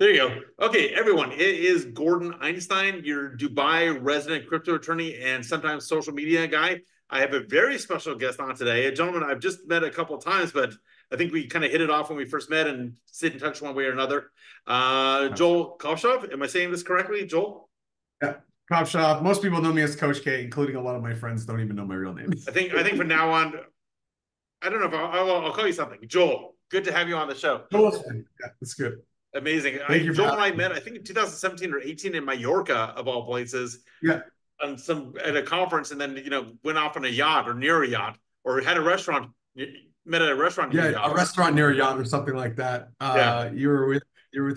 There you go. Okay, everyone, it is Gordon Einstein, your Dubai resident crypto attorney and sometimes social media guy. I have a very special guest on today, a gentleman I've just met a couple of times, but I think we kind of hit it off when we first met and stayed in touch one way or another. Joel Kovshoff, am I saying this correctly, Joel? Yeah, Kovshoff. Most people know me as Coach K, including a lot of my friends don't even know my real name. I think from now on, I don't know if I'll call you something. Joel, good to have you on the show. Joel, yeah, that's good. Amazing. Joel and I met, I think, in 2017 or 18 in Mallorca, of all places. Yeah. On at a conference, and then went off on a yacht or near a yacht, or had a restaurant. Met at a restaurant. Yeah, a restaurant near a yacht or something like that. Yeah. You were with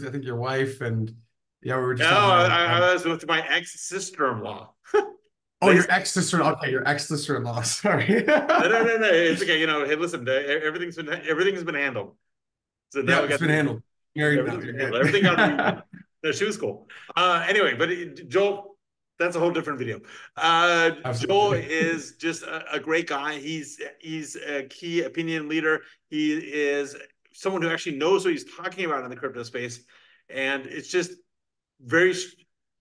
I think your wife, and yeah, we were just. No, I was with my ex-sister-in-law. Oh, your ex-sister-in-law. Okay, your ex-sister-in-law. Sorry. No. It's okay. Hey, listen. Everything's been handled. So now yeah, it's been handled. Everything got no, she was cool. Anyway, but Joel, that's a whole different video. Joel is just a great guy. He's a key opinion leader. He is someone who actually knows what he's talking about in the crypto space, and it's just very,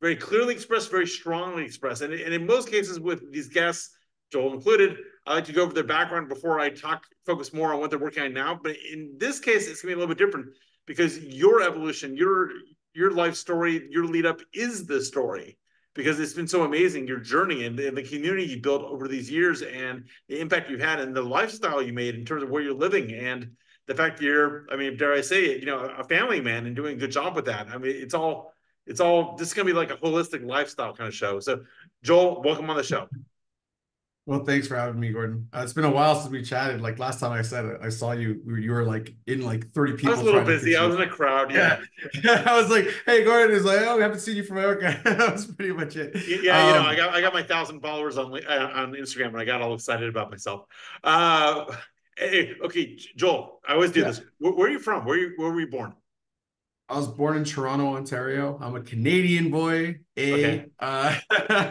very clearly expressed, very strongly expressed. And in most cases with these guests, Joel included, I like to go over their background before I focus more on what they're working on now. But in this case, it's gonna be a little bit different, because your evolution, your life story, your lead up is the story, because it's been so amazing, your journey and the community you built over these years and the impact you've had and the lifestyle you made in terms of where you're living, and the fact that you're, I mean, dare I say it, a family man and doing a good job with that. I mean, it's all, this is going to be like a holistic lifestyle kind of show. So Joel, welcome on the show. Well, thanks for having me, Gordon. It's been a while since we chatted. Like last time I said it, I saw you. You were like in like 30 people. I was a little busy. I was in a crowd. Yeah. I was like, "Hey, Gordon." Is like, "Oh, we haven't seen you from America." That was pretty much it. Yeah, I got my 1,000 followers on Instagram, and I got all excited about myself. Hey, okay, Joel. I always do this. Where are you from? Where were you born? I was born in Toronto, Ontario. I'm a Canadian boy. Okay. I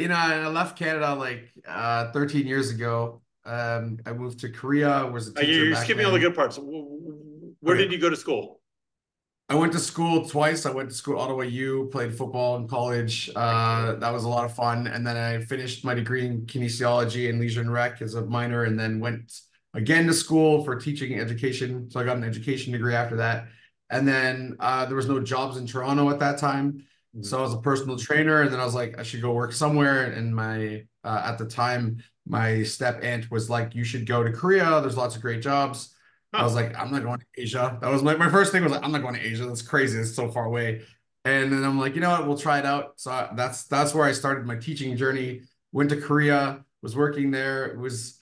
left Canada like 13 years ago. I moved to Korea. I was a teacher. You're skipping all the good parts. Where did you go to school? I went to school twice. I went to school at Ottawa U, played football in college. That was a lot of fun. And then I finished my degree in kinesiology and leisure and rec as a minor, and then went again to school for teaching and education. So I got an education degree after that. And then there was no jobs in Toronto at that time. So I was a personal trainer, and then I was like, I should go work somewhere. And my at the time, my step-aunt was like, you should go to Korea. There's lots of great jobs. Huh. I was like, I'm not going to Asia. That was my first thing was like, I'm not going to Asia. That's crazy. It's so far away. And then I'm like, you know what? We'll try it out. So that's where I started my teaching journey. Went to Korea, was working there. It was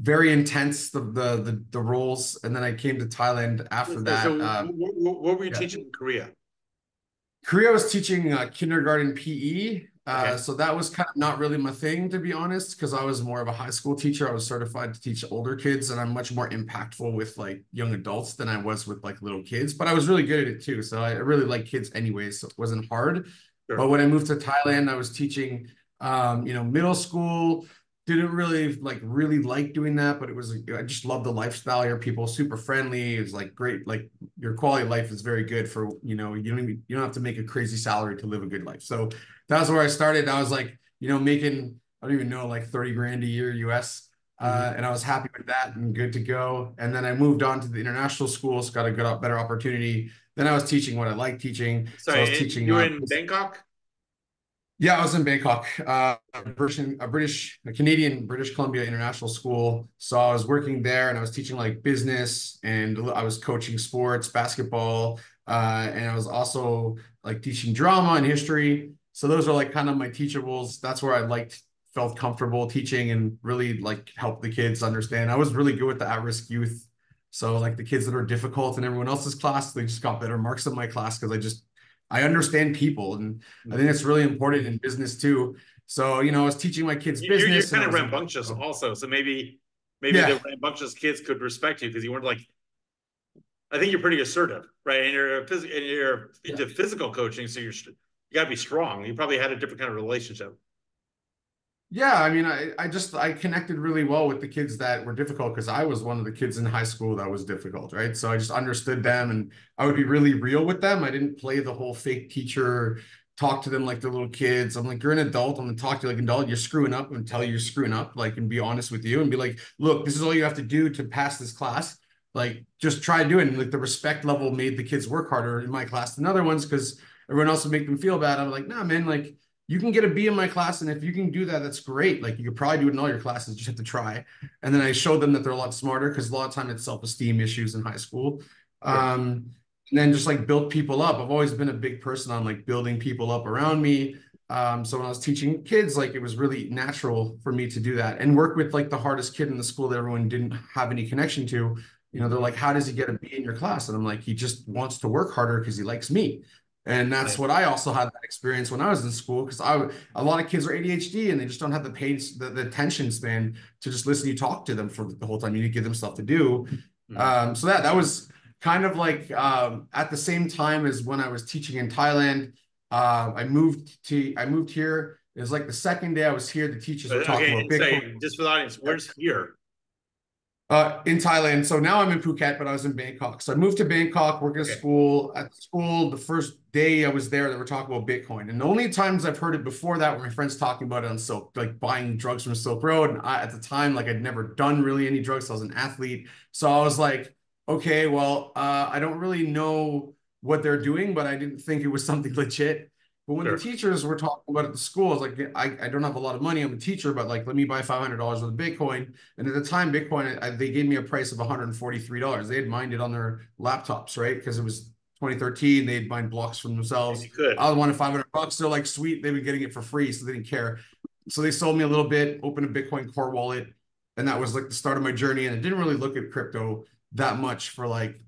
very intense, the roles. And then I came to Thailand after that. So what were you teaching in Korea? Korea was teaching kindergarten PE. Okay. So that was kind of not really my thing, to be honest, because I was more of a high school teacher. I was certified to teach older kids, and I'm much more impactful with like young adults than I was with like little kids. But I was really good at it too. So I really like kids anyways, so it wasn't hard. Sure. But when I moved to Thailand, I was teaching, middle school. Didn't really like doing that, but it was, I just love the lifestyle. Your people super friendly. It was like great. Like your quality of life is very good for, you don't have to make a crazy salary to live a good life. So that's where I started. I was like, making, I don't even know, like 30 grand a year US. And I was happy with that and good to go. And then I moved on to the international schools, got a better opportunity. Then I was teaching what I like teaching. Sorry, so I was teaching. You were in Bangkok? Yeah, I was in Bangkok, British Columbia International School. So I was working there, and I was teaching like business, and I was coaching sports, basketball, and I was also like teaching drama and history. So those are like kind of my teachables. That's where I felt comfortable teaching and really like helped the kids understand. I was really good with the at-risk youth. So like the kids that are difficult in everyone else's class, they just got better marks in my class because I understand people, and I think it's really important in business too. So, I was teaching my kids business. You're kind of rambunctious also. So maybe the rambunctious kids could respect you because you weren't like, I think you're pretty assertive, right? And you're into physical coaching. So you got to be strong. You probably had a different kind of relationship. Yeah, I mean, I connected really well with the kids that were difficult because I was one of the kids in high school that was difficult, right? So I just understood them and I would be really real with them. I didn't play the whole fake teacher, talk to them like they're little kids. I'm like, you're an adult. I'm going to talk to you like an adult. You're screwing up and tell you you're screwing up, like, and be honest with you and be like, look, this is all you have to do to pass this class. Like, just try doing it. Like, the respect level made the kids work harder in my class than other ones because everyone else would make them feel bad. I'm like, nah, man, like, you can get a B in my class. And if you can do that, that's great. Like, you could probably do it in all your classes. You just have to try. And then I showed them that they're a lot smarter because a lot of time it's self-esteem issues in high school. Yeah. And then just like built people up. I've always been a big person on like building people up around me. So when I was teaching kids, like, it was really natural for me to do that and work with like the hardest kid in the school that everyone didn't have any connection to. You know, they're like, how does he get a B in your class? And I'm like, he just wants to work harder because he likes me. And that's what I also had that experience when I was in school, because a lot of kids are ADHD and they just don't have the pace, the attention span to just listen to you talk to them for the whole time. You need to give them stuff to do. So that was kind of like at the same time as when I was teaching in Thailand. I moved here. It was like the second day I was here. The teachers were talking about Bitcoin. So just for the audience, where's here? In Thailand. So now I'm in Phuket, but I was in Bangkok. So I moved to Bangkok, working at school. At school, the first day I was there, they were talking about Bitcoin. And the only times I've heard it before that were my friends talking about it on Silk, like buying drugs from Silk Road. And I, at the time, like, I'd never done really any drugs. So I was an athlete. So I was like, okay, well, I don't really know what they're doing, but I didn't think it was something legit. But when the teachers were talking about it at the school, I was like, I don't have a lot of money. I'm a teacher, but like, let me buy $500 worth of Bitcoin. And at the time, Bitcoin, they gave me a price of $143. They had mined it on their laptops, right? Because it was 2013. They had mined blocks from themselves. I wanted $500. They're like, sweet. They've been getting it for free, so they didn't care. So they sold me a little bit, opened a Bitcoin core wallet. And that was like the start of my journey. And I didn't really look at crypto that much for like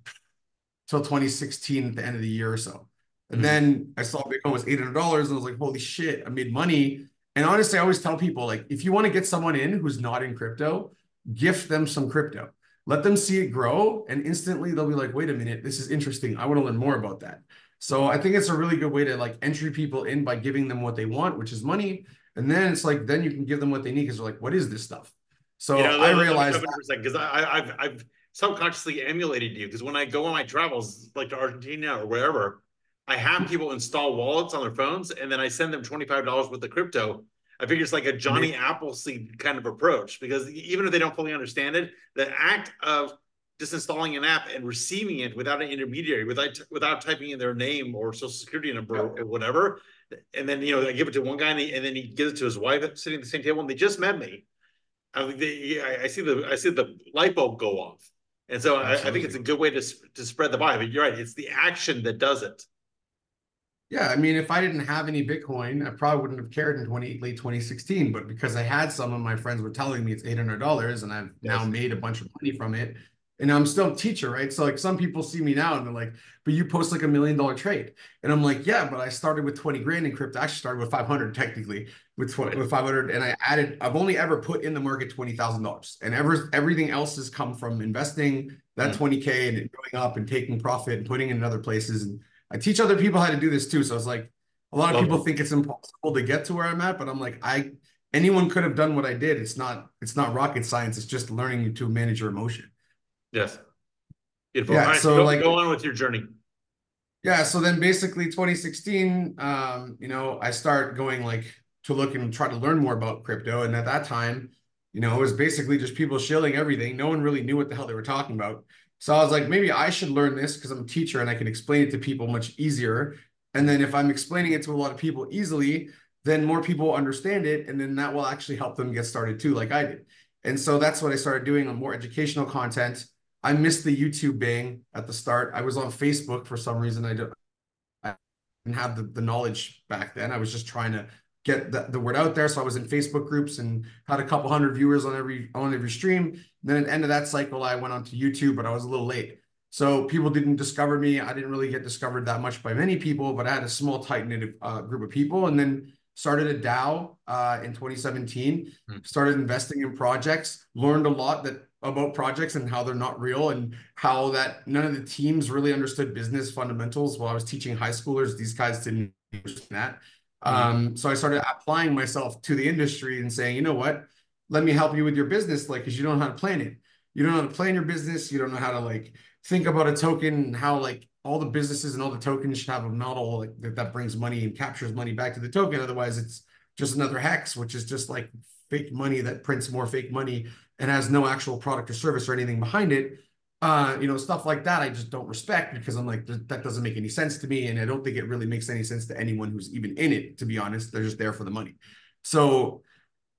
till 2016 at the end of the year or so. And then I saw Bitcoin was $800 and I was like, holy shit, I made money. And honestly, I always tell people, like, if you want to get someone in who's not in crypto, gift them some crypto. Let them see it grow. And instantly they'll be like, wait a minute, this is interesting. I want to learn more about that. So I think it's a really good way to like entry people in by giving them what they want, which is money. And then it's like, then you can give them what they need because they're like, what is this stuff? So you know, I realized that. Because I've subconsciously emulated you. Because when I go on my travels, like to Argentina or wherever, I have people install wallets on their phones, and then I send them $25 worth of crypto. I figure it's like a Johnny Appleseed kind of approach, because even if they don't fully understand it, the act of just installing an app and receiving it without an intermediary, without typing in their name or social security number or whatever, and then, you know, I give it to one guy, and then he gives it to his wife sitting at the same table, and they just met me. I see the light bulb go off, and so I think it's a good way to spread the vibe. You're right; it's the action that does it. Yeah, I mean, if I didn't have any Bitcoin, I probably wouldn't have cared in late 2016. But because I had some of my friends were telling me it's $800 and I've now made a bunch of money from it. And I'm still a teacher, right? So like some people see me now and they're like, but you post like $1 million trade. And I'm like, yeah, but I started with 20 grand in crypto. I actually started with 500 technically, with 500. And I've only ever put in the market $20,000. And everything else has come from investing that 20K and going up and taking profit and putting it in other places. And I teach other people how to do this too. So it's like, a lot of people think it's impossible to get to where I'm at, but I'm like, anyone could have done what I did. It's not rocket science. It's just learning to manage your emotion. Yes. Beautiful. Yeah, all right, so go on with your journey. Yeah. So then basically 2016, you know, I start going like to look and try to learn more about crypto. And at that time, you know, it was basically just people shilling everything. No one really knew what the hell they were talking about. So I was like, maybe I should learn this because I'm a teacher and I can explain it to people much easier. And then if I'm explaining it to a lot of people easily, then more people will understand it. And then that will actually help them get started too, like I did. And so that's what I started doing on more educational content. I missed the YouTube bang at the start. I was on Facebook for some reason. I didn't have the knowledge back then. I was just trying to get the word out there. So I was in Facebook groups and had a couple hundred viewers on every stream. And then at the end of that cycle, I went on to YouTube, but I was a little late. So people didn't discover me. I didn't really get discovered that much by many people, but I had a small tight-knit group of people, and then started a DAO in 2017, started investing in projects, learned a lot about projects and how they're not real and how that none of the teams really understood business fundamentals. While I was teaching high schoolers, these guys didn't understand that. So I started applying myself to the industry and saying, you know what, let me help you with your business. Like, cause you don't know how to plan it. You don't know how to plan your business. You don't know how to like think about a token and how like all the businesses and all the tokens should have a model like that brings money and captures money back to the token. Otherwise it's just another hex, which is just like fake money that prints more fake money and has no actual product or service or anything behind it. You know, stuff like that I just don't respect because I'm like, that doesn't make any sense to me. And I don't think it really makes any sense to anyone who's even in it, to be honest. They're just there for the money. So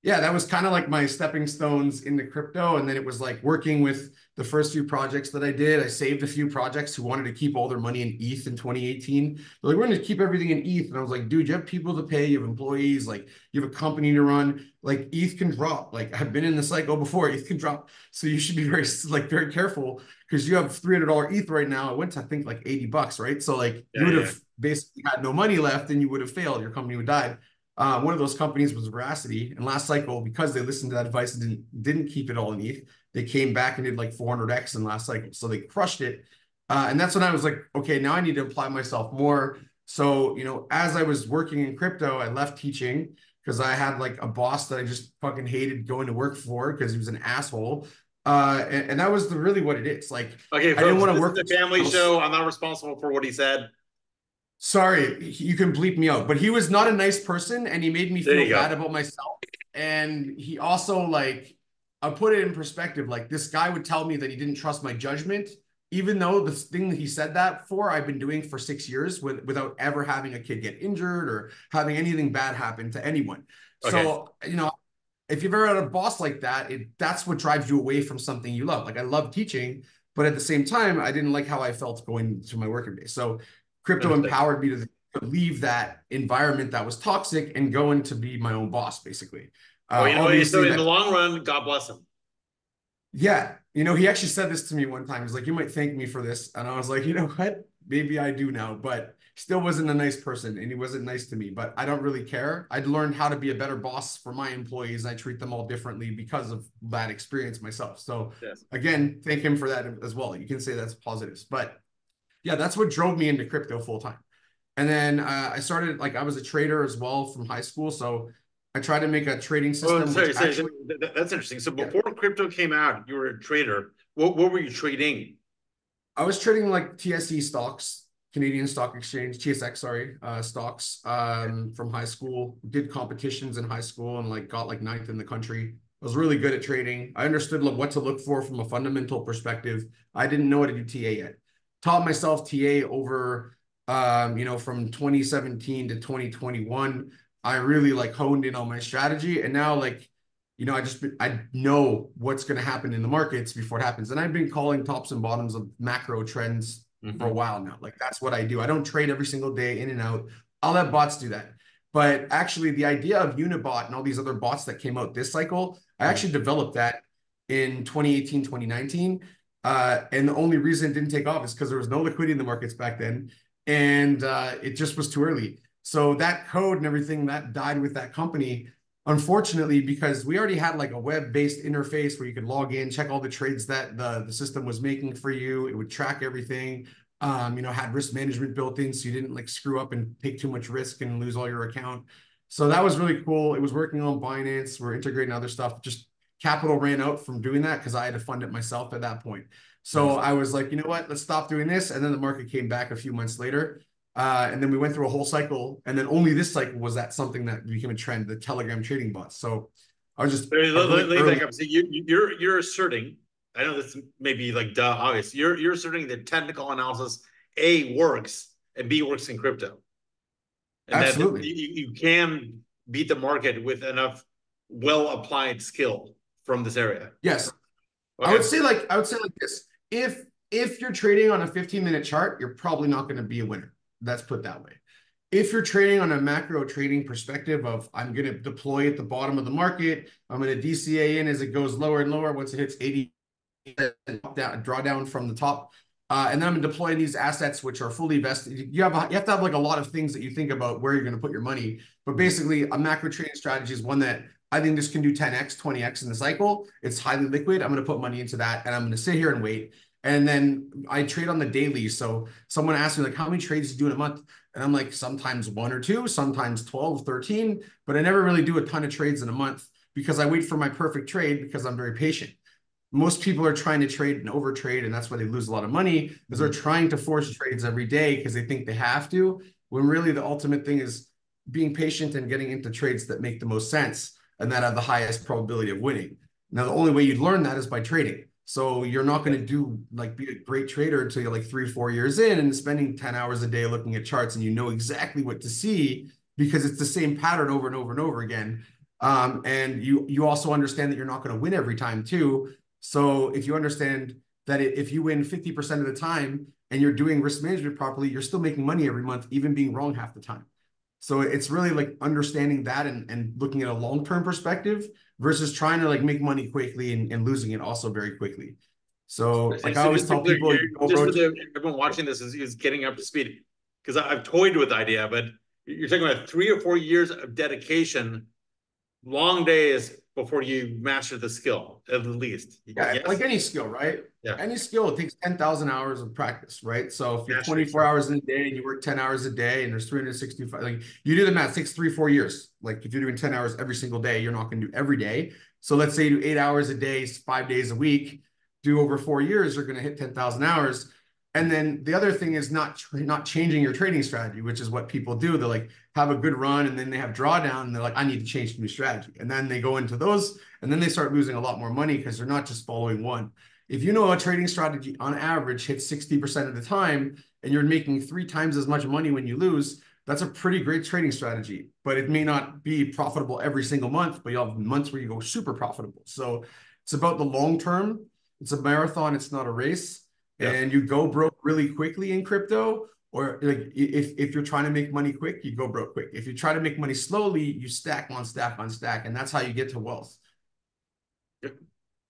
yeah, that was kind of like my stepping stones into crypto. And then it was like working with the first few projects that I did. I saved a few projects who wanted to keep all their money in ETH in 2018. They're like, we're going to keep everything in ETH. And I was like, dude, you have people to pay, you have employees, like you have a company to run. Like ETH can drop. Like I've been in the cycle before, ETH can drop. So you should be very careful because you have $300 ETH right now. It went to, I think, like $80, right? So like you would have basically had no money left and you would have failed. Your company would die. One of those companies was Veracity. And last cycle, because they listened to that advice and didn't keep it all in ETH, they came back and did like 400X in last cycle. So they crushed it. And that's when I was like, okay, now I need to apply myself more. So, you know, as I was working in crypto, I left teaching because I had like a boss that I just fucking hated going to work for because he was an asshole. And that was really what it is. Like, okay, folks, I didn't want to work. This is a family show. I'm not responsible for what he said. Sorry, you can bleep me out, but he was not a nice person and he made me feel bad about myself. And he also, like, I'll put it in perspective, like this guy would tell me that he didn't trust my judgment, even though the thing that he said that for, I've been doing for 6 years without ever having a kid get injured or having anything bad happen to anyone. Okay. So, you know, if you've ever had a boss like that, that's what drives you away from something you love. Like I love teaching, but at the same time, I didn't like how I felt going to my working day. So crypto empowered me to leave that environment that was toxic and go into be my own boss, basically. You know, so in the long run, God bless him. Yeah. You know, he actually said this to me one time. He's like, you might thank me for this. And I was like, you know what? Maybe I do now, but still wasn't a nice person. And he wasn't nice to me, but I don't really care. I'd learned how to be a better boss for my employees. I treat them all differently because of that experience myself. So again, thank him for that as well. You can say that's positives, but yeah, that's what drove me into crypto full time. And then I started, like, I was a trader as well from high school. So I tried to make a trading system. That's interesting. So before crypto came out, you were a trader. What were you trading? I was trading like TSE stocks, Canadian Stock Exchange, TSX, sorry, stocks from high school. Did competitions in high school and like got like 9th in the country. I was really good at trading. I understood like what to look for from a fundamental perspective. I didn't know how to do TA yet. Taught myself TA over, you know, from 2017 to 2021. I really like honed in on my strategy. And now, like, you know, I know what's going to happen in the markets before it happens. And I've been calling tops and bottoms of macro trends for a while now. Like, that's what I do. I don't trade every single day in and out. I'll let bots do that. But actually, the idea of Unibot and all these other bots that came out this cycle, I actually developed that in 2018, 2019. And the only reason it didn't take off is because there was no liquidity in the markets back then. And it just was too early. So that code and everything that died with that company, unfortunately, because we already had like a web-based interface where you could log in, check all the trades that the system was making for you. It would track everything, you know, had risk management built in. So you didn't like screw up and take too much risk and lose all your account. So that was really cool. It was working on Binance. We're integrating other stuff. Just capital ran out from doing that because I had to fund it myself at that point. So I was like, you know what, let's stop doing this. And then the market came back a few months later. And then we went through a whole cycle, and then only this cycle was that something that became a trend, the Telegram trading bots. So I was just you're asserting, I know this may be like obvious, you're asserting that technical analysis A works and B works in crypto. And absolutely, you can beat the market with enough well-applied skill from this area. Yes. Okay. I would say like this. If you're trading on a 15-minute chart, you're probably not going to be a winner. That's put that way. If you're trading on a macro trading perspective of I'm going to deploy at the bottom of the market, I'm going to DCA in as it goes lower and lower. Once it hits 80, draw down from the top. And then I'm deploying these assets, which are fully vested. You have to have like a lot of things that you think about where you're going to put your money. But basically a macro trading strategy is one that I think this can do 10X, 20X in the cycle. It's highly liquid. I'm going to put money into that and I'm going to sit here and wait. And then I trade on the daily. So someone asked me, like, how many trades do you do in a month? And I'm like, sometimes one or two, sometimes 12, 13. But I never really do a ton of trades in a month because I wait for my perfect trade because I'm very patient. Most people are trying to trade and overtrade, and that's why they lose a lot of money, because they're trying to force trades every day because they think they have to, when really the ultimate thing is being patient and getting into trades that make the most sense and that have the highest probability of winning. Now, the only way you'd learn that is by trading. So you're not going to be a great trader until you're like 3 or 4 years in and spending 10 hours a day looking at charts, and you know exactly what to see because it's the same pattern over and over and over again. And you also understand that you're not going to win every time too. So if you understand that if you win 50% of the time and you're doing risk management properly, you're still making money every month, even being wrong half the time. So it's really like understanding that and looking at a long-term perspective versus trying to like make money quickly and losing it also very quickly. So like I always tell people, everyone watching this is getting up to speed, because I've toyed with the idea, but you're talking about 3 or 4 years of dedication, long days before you master the skill, at least. Yeah, yes. Like any skill, right? Yeah. Any skill, it takes 10,000 hours of practice, right? So if you're 24 hours in a day and you work 10 hours a day and there's 365, like you do the math, it takes 3 or 4 years. Like if you're doing 10 hours every single day, you're not going to do every day. So let's say you do 8 hours a day, 5 days a week, do over 4 years, you're going to hit 10,000 hours. And then the other thing is not changing your trading strategy, which is what people do. They're like, have a good run, and then they have drawdown, and they're like, I need to change the new strategy. And then they go into those, and then they start losing a lot more money because they're not just following one. If you know a trading strategy on average hits 60% of the time, and you're making 3 times as much money when you lose, that's a pretty great trading strategy. But it may not be profitable every single month, but you'll have months where you go super profitable. So it's about the long term. It's a marathon. It's not a race. Yeah. And you go broke really quickly in crypto, or like if you're trying to make money quick, you go broke quick. If you try to make money slowly, you stack on stack on stack, and that's how you get to wealth. All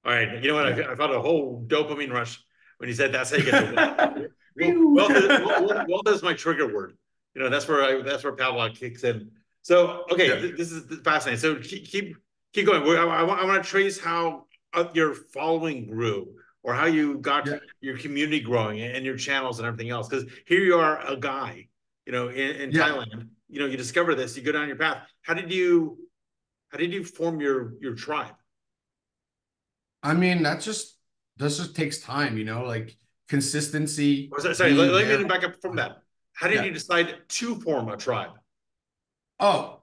right. You know what? Yeah. I felt a whole dopamine rush when you said that's how you get to wealth. Wealth is my trigger word. You know, that's where Pavlov kicks in. So, okay, yeah. This is fascinating. So keep going. I want to trace how your following grew, or how you got your community growing and your channels and everything else. Because here you are, a guy, you know, in Thailand, you know, you discover this, you go down your path. How did you form your tribe? I mean, that just takes time, you know, like consistency. Oh, sorry, let me back up from that. How did you decide to form a tribe? Oh,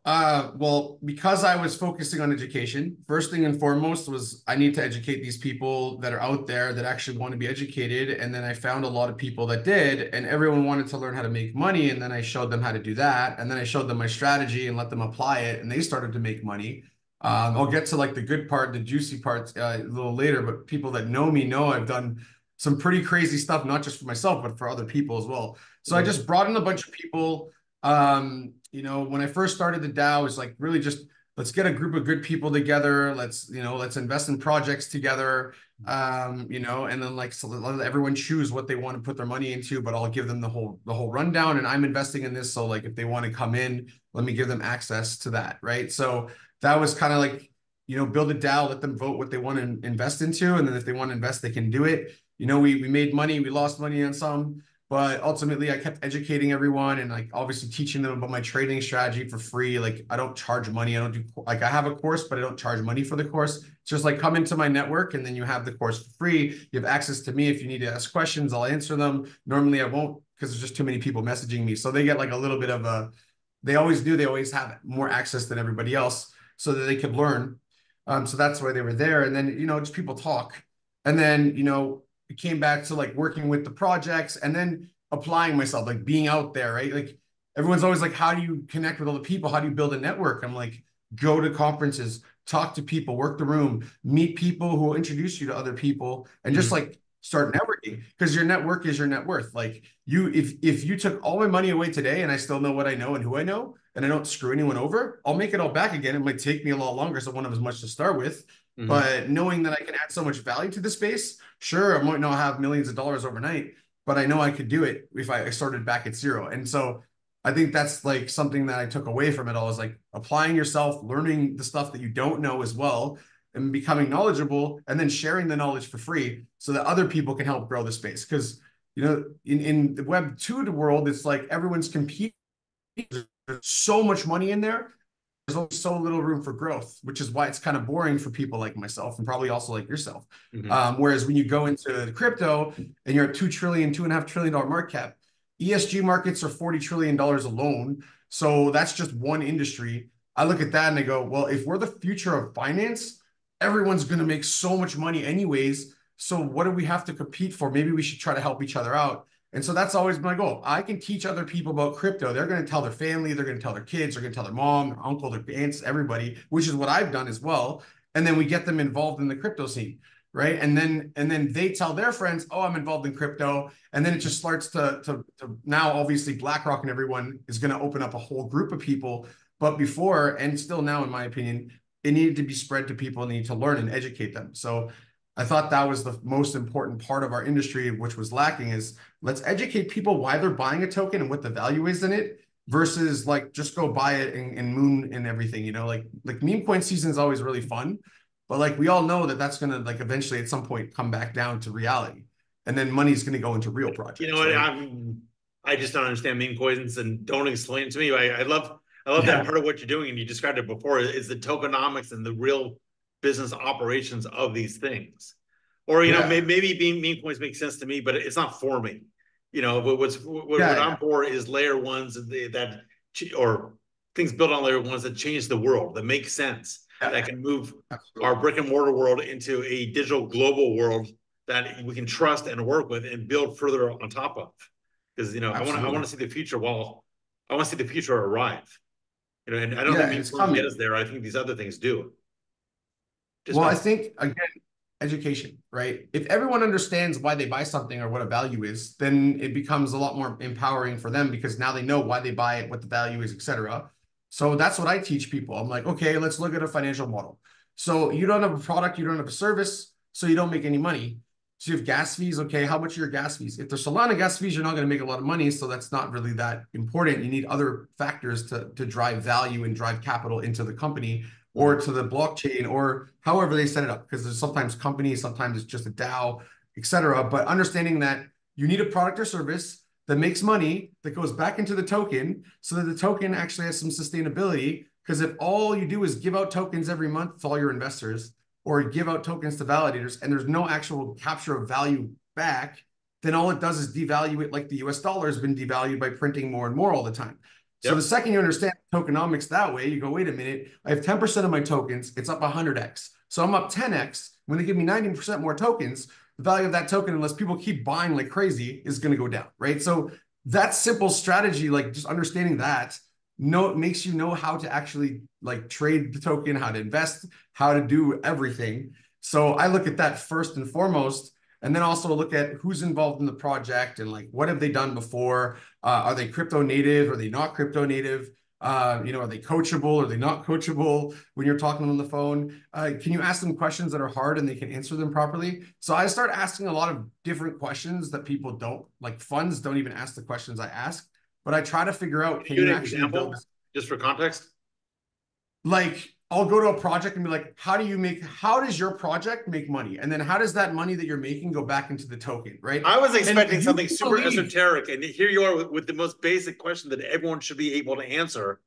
well, because I was focusing on education, first thing and foremost was I need to educate these people that are out there that actually want to be educated. And then I found a lot of people that did, and everyone wanted to learn how to make money. And then I showed them how to do that. And then I showed them my strategy and let them apply it. And they started to make money. I'll get to like the good part, the juicy parts a little later, but people that know me know I've done some pretty crazy stuff, not just for myself, but for other people as well. So I just brought in a bunch of people. You know, when I first started the DAO, it's like really just let's get a group of good people together. Let's invest in projects together. You know, and then like so let everyone choose what they want to put their money into, but I'll give them the whole rundown. And I'm investing in this, so like if they want to come in, let me give them access to that, right? So that was kind of like, you know, build a DAO, let them vote what they want to invest into, and then if they want to invest, they can do it. You know, we made money, we lost money on some. But ultimately, I kept educating everyone and like obviously teaching them about my trading strategy for free. Like I don't charge money. I don't do like I have a course, but I don't charge money for the course. It's just like come into my network and then you have the course for free. You have access to me. If you need to ask questions, I'll answer them. Normally I won't because there's just too many people messaging me. So they get like a little bit of a, they always do. They always have more access than everybody else so that they could learn. So that's why they were there. And then, you know, just people talk. And then, you know, it came back to like working with the projects and then applying myself, like being out there, right? Like everyone's always like, how do you connect with all the people? How do you build a network? I'm like, go to conferences, talk to people, work the room, meet people who will introduce you to other people and just like start networking, because your network is your net worth. Like you, if you took all my money away today and I still know what I know and who I know, and I don't screw anyone over, I'll make it all back again. It might take me a lot longer, so I won't have as much to start with. But knowing that I can add so much value to the space, sure, I might not have millions of dollars overnight, but I know I could do it if I started back at zero. And so I think that's like something that I took away from it all is like applying yourself, learning the stuff that you don't know as well. and becoming knowledgeable and then sharing the knowledge for free so that other people can help grow the space. Because, you know, in the Web 2 world, it's like everyone's competing. There's so much money in there. There's only so little room for growth, which is why it's kind of boring for people like myself and probably also like yourself. Mm-hmm. Whereas when you go into crypto and you're at $2 trillion, $2.5 trillion market cap, ESG markets are $40 trillion alone. So that's just one industry. I look at that and I go, well, if we're the future of finance, everyone's going to make so much money anyways. So what do we have to compete for? Maybe we should try to help each other out. And so that's always my goal. I can teach other people about crypto. They're going to tell their family, they're going to tell their kids, they're going to tell their mom, their uncle, their aunts, everybody, which is what I've done as well. And then we get them involved in the crypto scene, right? And then they tell their friends, oh, I'm involved in crypto. And then it just starts to now, obviously, BlackRock and everyone is going to open up a whole group of people. But before, and still now, in my opinion, it needed to be spread to people and need to learn and educate them. So I thought that was the most important part of our industry, which was lacking, is let's educate people why they're buying a token and what the value is in it versus like just go buy it and moon and everything, you know, like meme coin season is always really fun, but like we all know that that's going to like eventually at some point come back down to reality and then money's going to go into real projects. You know what? Right? I just don't understand meme coins and don't explain it to me. I love that part of what you're doing and you described it before is the tokenomics and the real business operations of these things, or you know, maybe being meme coins makes sense to me, but it's not for me. You know, what I'm for is layer ones that or things built on layer ones that change the world, that make sense, that can move our brick and mortar world into a digital global world that we can trust and work with and build further on top of. Because you know, I want to see the future. Well, I want to see the future arrive. You know, and I don't think meme coins get us there. I think these other things do. Well, I think, again, education, right? If everyone understands why they buy something or what a value is, then it becomes a lot more empowering for them because now they know why they buy it, what the value is, et cetera. So that's what I teach people. I'm like, okay, let's look at a financial model. So you don't have a product, you don't have a service, so you don't make any money. So you have gas fees. Okay, how much are your gas fees? If there's Solana gas fees, you're not going to make a lot of money, so that's not really that important. You need other factors to drive value and drive capital into the company or to the blockchain, or however they set it up, because there's sometimes companies, sometimes it's just a DAO, et cetera. But understanding that you need a product or service that makes money that goes back into the token so that the token actually has some sustainability. Because if all you do is give out tokens every month to all your investors or give out tokens to validators and there's no actual capture of value back, then all it does is devalue it like the US dollar has been devalued by printing more and more all the time. So the second you understand tokenomics that way, you go, wait a minute, I have 10% of my tokens, it's up 100x. So I'm up 10x. When they give me 90% more tokens, the value of that token, unless people keep buying like crazy, is going to go down, right? So that simple strategy, like just understanding that, makes you know how to actually like trade the token, how to invest, how to do everything. So I look at that first and foremost. And then also look at who's involved in the project and like, what have they done before? Are they crypto native? Are they not crypto native? You know, are they coachable? Are they not coachable? When you're talking on the phone, can you ask them questions that are hard and they can answer them properly? So I start asking a lot of different questions that people don't, like funds don't even ask the questions I ask, but I try to figure out, can you actually build this? Just for context? Like, I'll go to a project and be like, how does your project make money? And then how does that money that you're making go back into the token, right? I was expecting something super esoteric. And here you are with the most basic question that everyone should be able to answer.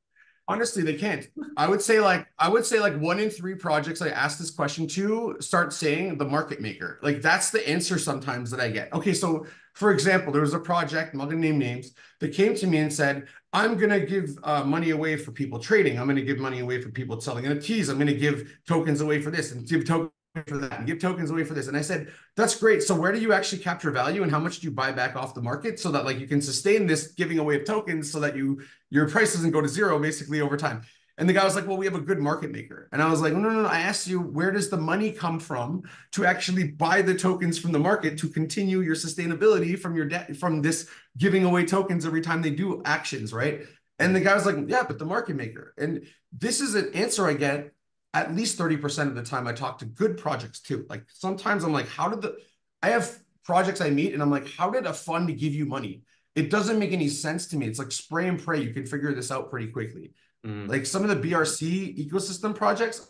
Honestly, they can't. I would say like 1 in 3 projects I asked this question to start saying the market maker. Like that's the answer sometimes that I get. Okay, so for example, there was a project, I'm not gonna name names, that came to me and said, I'm gonna give money away for people trading. I'm gonna give money away for people selling NFTs. I'm gonna give tokens away for this and give tokens for that and give tokens away for this. And I said, that's great. So where do you actually capture value and how much do you buy back off the market so that like you can sustain this giving away of tokens so that your price doesn't go to zero basically over time? And the guy was like, well, we have a good market maker. And I was like, no. I asked you, where does the money come from to actually buy the tokens from the market to continue your sustainability from your debt from this giving away tokens every time they do actions, right? And the guy was like, yeah, but the market maker. And this is an answer I get at least 30% of the time I talk to good projects too. Like sometimes I'm like, I have projects I meet and I'm like, how did a fund give you money? It doesn't make any sense to me. It's like spray and pray. You can figure this out pretty quickly. Like some of the BRC ecosystem projects,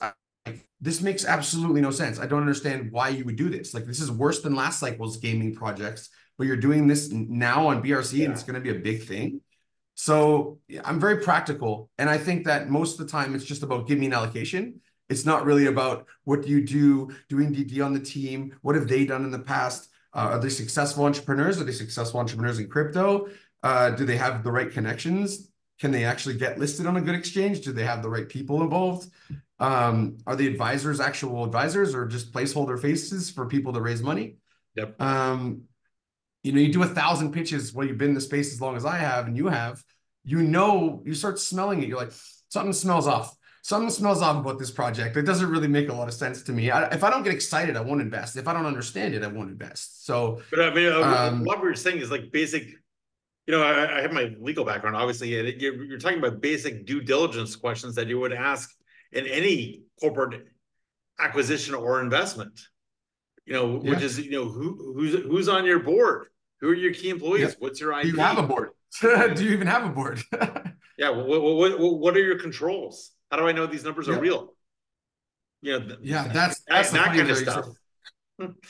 like This makes absolutely no sense. I don't understand why you would do this. Like, this is worse than last cycle's gaming projects, but you're doing this now on BRC and it's going to be a big thing. So yeah, I'm very practical. And I think that most of the time it's just about give me an allocation. It's not really about what do you do, doing DD on the team. What have they done in the past? Are they successful entrepreneurs? Are they successful entrepreneurs in crypto? Do they have the right connections? Can they actually get listed on a good exchange? Do they have the right people involved? Are the advisors actual advisors or just placeholder faces for people to raise money? Yep. You know, you do 1,000 pitches while you've been in the space as long as I have and you have, you know, you start smelling it. You're like, something smells off. Something smells off about this project. It doesn't really make a lot of sense to me. If I don't get excited, I won't invest. If I don't understand it, I won't invest. So, but I mean, what we're saying is like basic, you know, I have my legal background, obviously, and you're talking about basic due diligence questions that you would ask in any corporate acquisition or investment, you know, which is, you know, who's on your board? Who are your key employees? What's your IP? Do you have a board? Do you even have a board? What are your controls? How do I know these numbers are real? You know, that's that kind of stuff.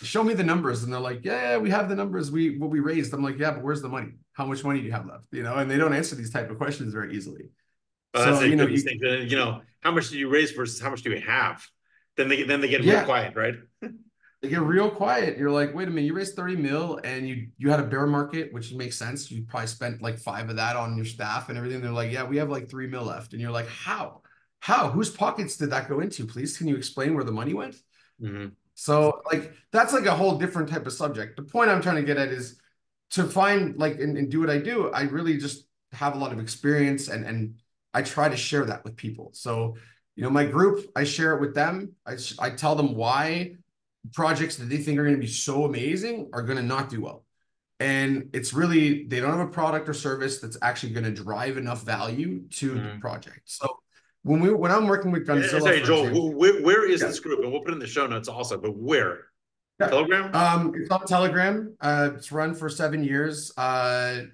Show me the numbers, and they're like, yeah, we have the numbers. What we raised. I'm like, yeah, but where's the money? How much money do you have left? You know, and they don't answer these type of questions very easily. That's so, you know, how much do you raise versus how much do you have? Then they get real quiet, right? They get real quiet. You're like, wait a minute, you raised 30 mil and you had a bear market, which makes sense. You probably spent like 5 of that on your staff and everything. They're like, yeah, we have like 3 mil left. And you're like, how, whose pockets did that go into? Please, can you explain where the money went? Mm-hmm. So like, that's like a whole different type of subject. The point I'm trying to get at is to find like, and do what I do. I really just have a lot of experience and I try to share that with people. So, you know, my group, I share it with them. I tell them why projects that they think are going to be so amazing are going to not do well. And it's really, they don't have a product or service that's actually going to drive enough value to the project. So when I'm working with Gunzilla, sorry, Joel, example, where is this group? And we'll put it in the show notes also, but where? Telegram? It's on Telegram. It's run for 7 years.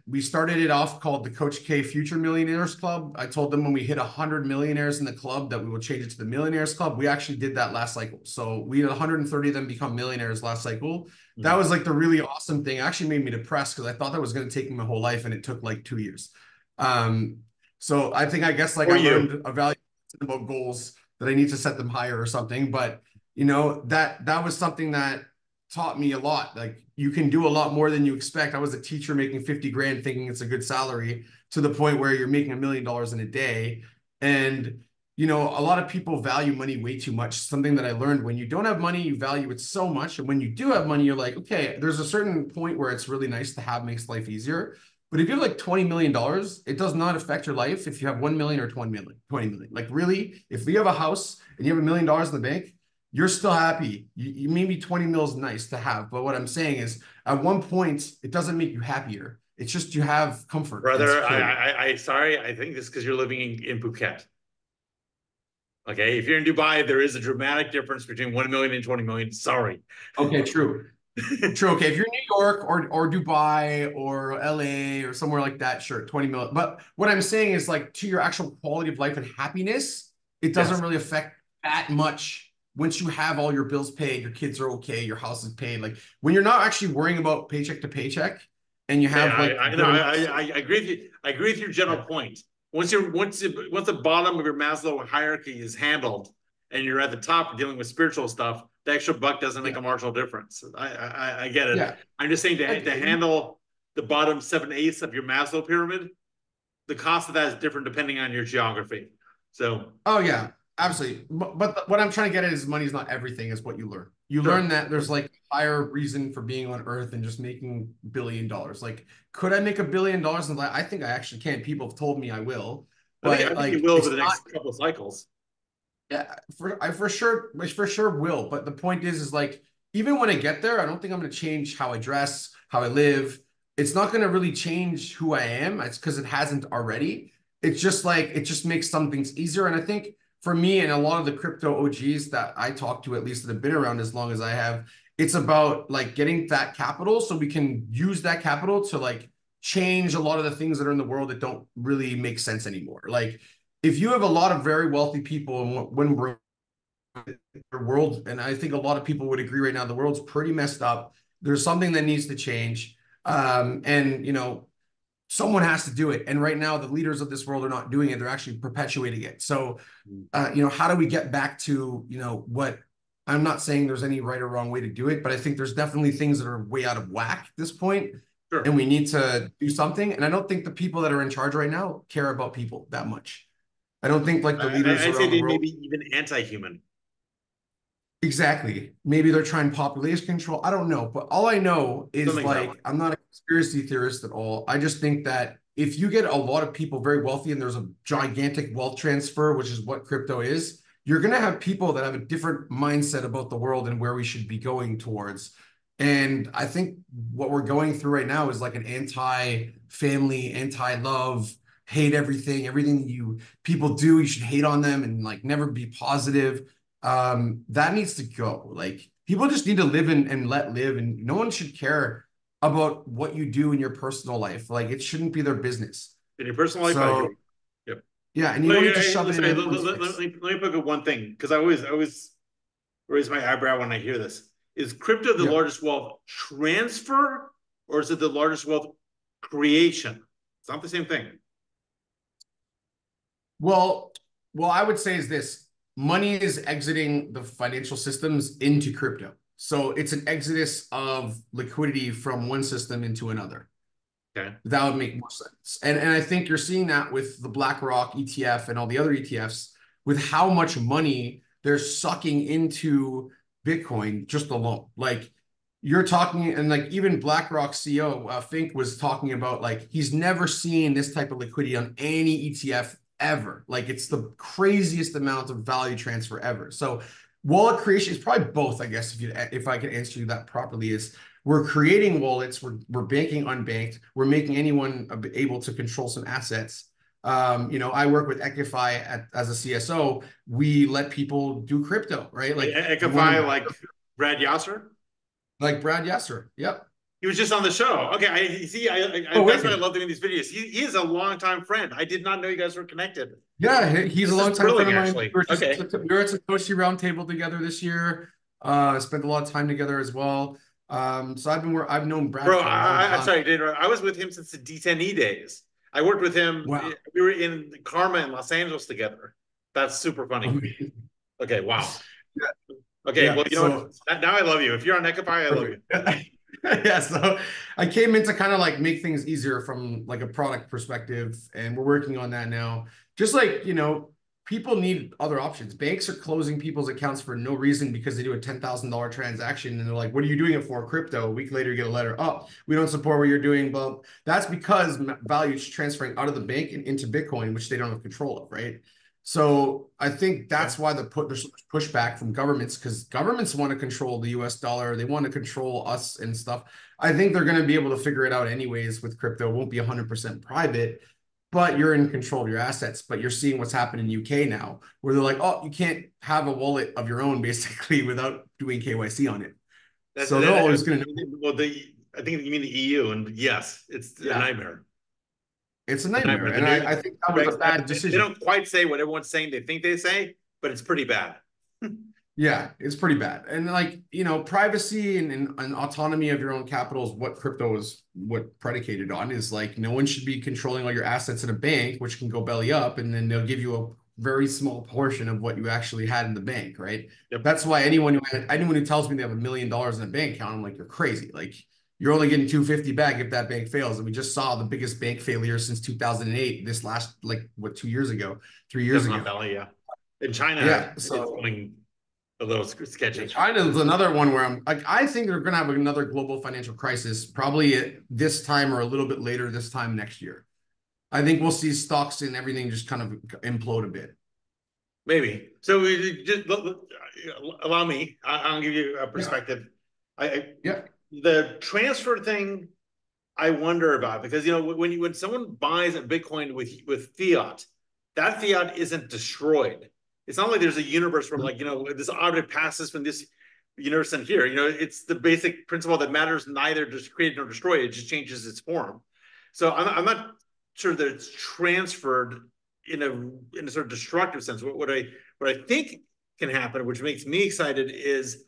We started it off called the Coach K Future Millionaires Club. I told them when we hit 100 millionaires in the club that we will change it to the Millionaires Club. We actually did that last cycle. So we had 130 of them become millionaires last cycle. Mm-hmm. That was like the really awesome thing. It actually made me depressed because I thought that was going to take me my whole life and it took like 2 years. So I think, I guess, like learned a value about goals that I need to set them higher or something. But, you know, that was something that taught me a lot. Like, you can do a lot more than you expect. I was a teacher making 50 grand thinking it's a good salary, to the point where you're making $1 million in a day. And, you know, a lot of people value money way too much. Something that I learned, when you don't have money, you value it so much. And when you do have money, you're like, okay, there's a certain point where it's really nice to have, makes life easier. But if you have like $20 million, it does not affect your life if you have 1 million or 20 million, 20 million. Like, really, if you have a house and you have $1 million in the bank, you're still happy. You maybe 20 mil is nice to have. But what I'm saying is, at one point, it doesn't make you happier. It's just you have comfort. Brother, I think this is because you're living in Phuket. Okay, if you're in Dubai, there is a dramatic difference between 1 million and 20 million. Sorry. Okay, true. True. Okay, if you're in New York or Dubai or LA or somewhere like that, sure, 20 mil. But what I'm saying is, like, to your actual quality of life and happiness, it doesn't really affect that much. Once you have all your bills paid, your kids are okay, your house is paid. Like, when you're not actually worrying about paycheck to paycheck, and you have I agree with you. I agree with your general point. Once the bottom of your Maslow hierarchy is handled, and you're at the top dealing with spiritual stuff, the extra buck doesn't make a marginal difference. I get it. Yeah. I'm just saying to handle the bottom 7/8 of your Maslow pyramid, the cost of that is different depending on your geography. So. Oh yeah. Absolutely. But what I'm trying to get at is, money's not everything, is what you learn. You learn that there's like higher reason for being on earth than just making $1 billion. Like, could I make $1 billion? And I think I actually can. People have told me I will. But I think you will over the next couple of cycles. Yeah, I for sure will. But the point is like, even when I get there, I don't think I'm going to change how I dress, how I live. It's not going to really change who I am. It's because it hasn't already. It's just like, it just makes some things easier. And I think, for me and a lot of the crypto OGs that I talk to, at least that have been around as long as I have, it's about like getting that capital so we can use that capital to like change a lot of the things that are in the world that don't really make sense anymore. Like, if you have a lot of very wealthy people, and when we're the world, and I think a lot of people would agree right now, the world's pretty messed up. There's something that needs to change. And, you know, someone has to do it. And right now, the leaders of this world are not doing it. They're actually perpetuating it. So, you know, how do we get back to, you know, what, I'm not saying there's any right or wrong way to do it, but I think there's definitely things that are way out of whack at this point. Sure. And we need to do something. And I don't think the people that are in charge right now care about people that much. I don't think like the leaders around the world, maybe even anti-human. Exactly. Maybe they're trying population control. I don't know. But all I know is I'm not a conspiracy theorist at all. I just think that if you get a lot of people very wealthy and there's a gigantic wealth transfer, which is what crypto is, you're going to have people that have a different mindset about the world and where we should be going towards. And I think what we're going through right now is like an anti-family, anti-love, hate everything people do, you should hate on them and like never be positive. That needs to go. Like, people just need to live and let live, and no one should care about what you do in your personal life. Like, it shouldn't be their business. In your personal life, so, yep. Yeah, and you don't need to shove it in. Let me pick up one thing, because I always raise my eyebrow when I hear this. Is crypto the largest wealth transfer, or is it the largest wealth creation? It's not the same thing. Well, I would say is this. Money is exiting the financial systems into crypto. So it's an exodus of liquidity from one system into another. Okay. That would make more sense. And I think you're seeing that with the BlackRock ETF and all the other ETFs, with how much money they're sucking into Bitcoin just alone. Like, you're talking, and like even BlackRock CEO Fink was talking about, like, he's never seen this type of liquidity on any ETF ever. Like, it's the craziest amount of value transfer ever. So wallet creation is probably both, I guess, if I could answer you that properly, is we're creating wallets, we're banking unbanked, we're making anyone able to control some assets. You know, I work with Ekify as a CSO. We let people do crypto, right? Like Ekify, like Brad Yasser? Like Brad Yasser, yep. He was just on the show. Okay, that's what I love doing these videos. He is a longtime friend. I did not know you guys were connected. Yeah, he's a longtime friend of mine. Actually. We were at Satoshi Roundtable together this year. Spent a lot of time together as well. So I've known Brad. Bro, I'm sorry, I was with him since the D10E days. I worked with him. Wow. We were in Karma in Los Angeles together. That's super funny. Okay, wow. Yeah. Okay, yeah, well, you know what? Now I love you. If you're on Ekify, I love you. Yeah. Yeah, so I came in to kind of like make things easier from like a product perspective, and we're working on that now. Just like, you know, people need other options. Banks are closing people's accounts for no reason because they do a $10,000 transaction, and they're like, "What are you doing it for?" Crypto. A week later, you get a letter, "Oh, we don't support what you're doing." Well, that's because value is transferring out of the bank and into Bitcoin, which they don't have control of, right? So I think that's why there's pushback from governments, because governments want to control the US dollar. They want to control us and stuff. I think they're going to be able to figure it out anyways with crypto. It won't be 100% private, but you're in control of your assets. But you're seeing what's happened in UK now, where they're like, "Oh, you can't have a wallet of your own, basically, without doing KYC on it." They're always going to know. Well, I think you mean the EU, and yes, it's a nightmare. It's a nightmare, and I think that was a bad decision. They don't quite say what everyone's saying they think they say, but it's pretty bad. Yeah, it's pretty bad. And like, you know, privacy and autonomy of your own capital is what crypto is predicated on, is like no one should be controlling all your assets in a bank, which can go belly up, and then they'll give you a very small portion of what you actually had in the bank, right? Yep. That's why anyone who tells me they have $1 million in a bank account, I'm like, "You're crazy." Like, you're only getting 250 back if that bank fails. And we just saw the biggest bank failure since 2008, this last, 2 years ago, 3 years ago. Valley, yeah. In China, it's going a little sketchy. China's another one where I'm like, I think they're going to have another global financial crisis, probably at this time or a little bit later this time next year. I think we'll see stocks and everything just kind of implode a bit. Maybe. So just allow me, I'll give you a perspective. Yeah. The transfer thing, I wonder about, because, you know, when someone buys a Bitcoin with fiat, that fiat isn't destroyed. It's not like there's a universe where, like, you know, this object passes from this universe and here. You know, it's the basic principle that matters neither just created nor destroyed. It just changes its form. So I'm not sure that it's transferred in a sort of destructive sense. What I think can happen, which makes me excited, is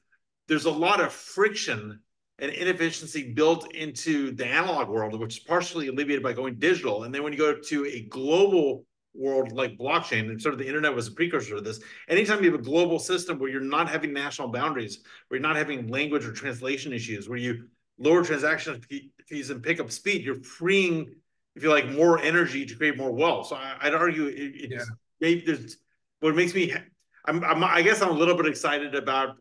there's a lot of friction and inefficiency built into the analog world, which is partially alleviated by going digital. And then when you go to a global world like blockchain, and sort of the internet was a precursor to this, anytime you have a global system where you're not having national boundaries, where you're not having language or translation issues, where you lower transaction fees and pick up speed, you're freeing, if you like, more energy to create more wealth. So I'd argue there's what makes me, I guess I'm a little bit excited about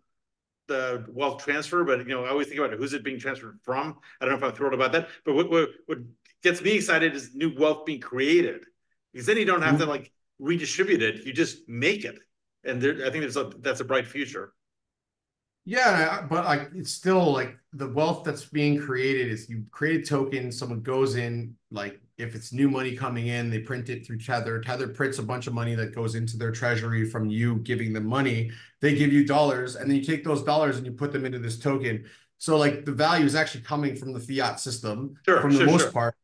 the wealth transfer, but I always think about who's it being transferred from. I don't know if I'm thrilled about that, but what gets me excited is new wealth being created, because then you don't have to like redistribute it, you just make it. And I think that's a bright future. Yeah, but it's still like the wealth that's being created is you create a token, someone goes in, like if it's new money coming in, they print it through Tether. Tether prints a bunch of money that goes into their treasury from you giving them money. They give you dollars, and then you take those dollars and you put them into this token. So like the value is actually coming from the fiat system for the most part.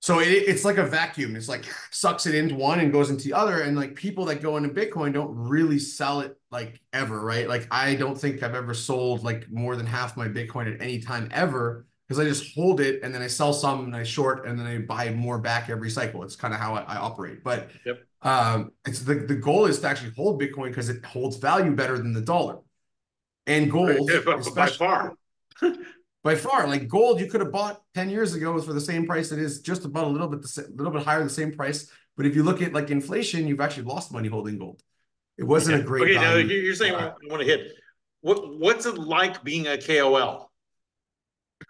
So it's like a vacuum. It's like sucks it into one and goes into the other. And like people that go into Bitcoin don't really sell it like ever, right? Like I don't think I've ever sold like more than half my Bitcoin at any time ever, because I just hold it and then I sell some and I short and then I buy more back every cycle. It's kind of how I operate. But it's the goal is to actually hold Bitcoin because it holds value better than the dollar. And gold, especially, by far, like gold, you could have bought 10 years ago for the same price. It is just about a little bit higher than the same price. But if you look at like inflation, you've actually lost money holding gold. It wasn't a great. Okay, now you're saying I want to hit. What's it like being a KOL?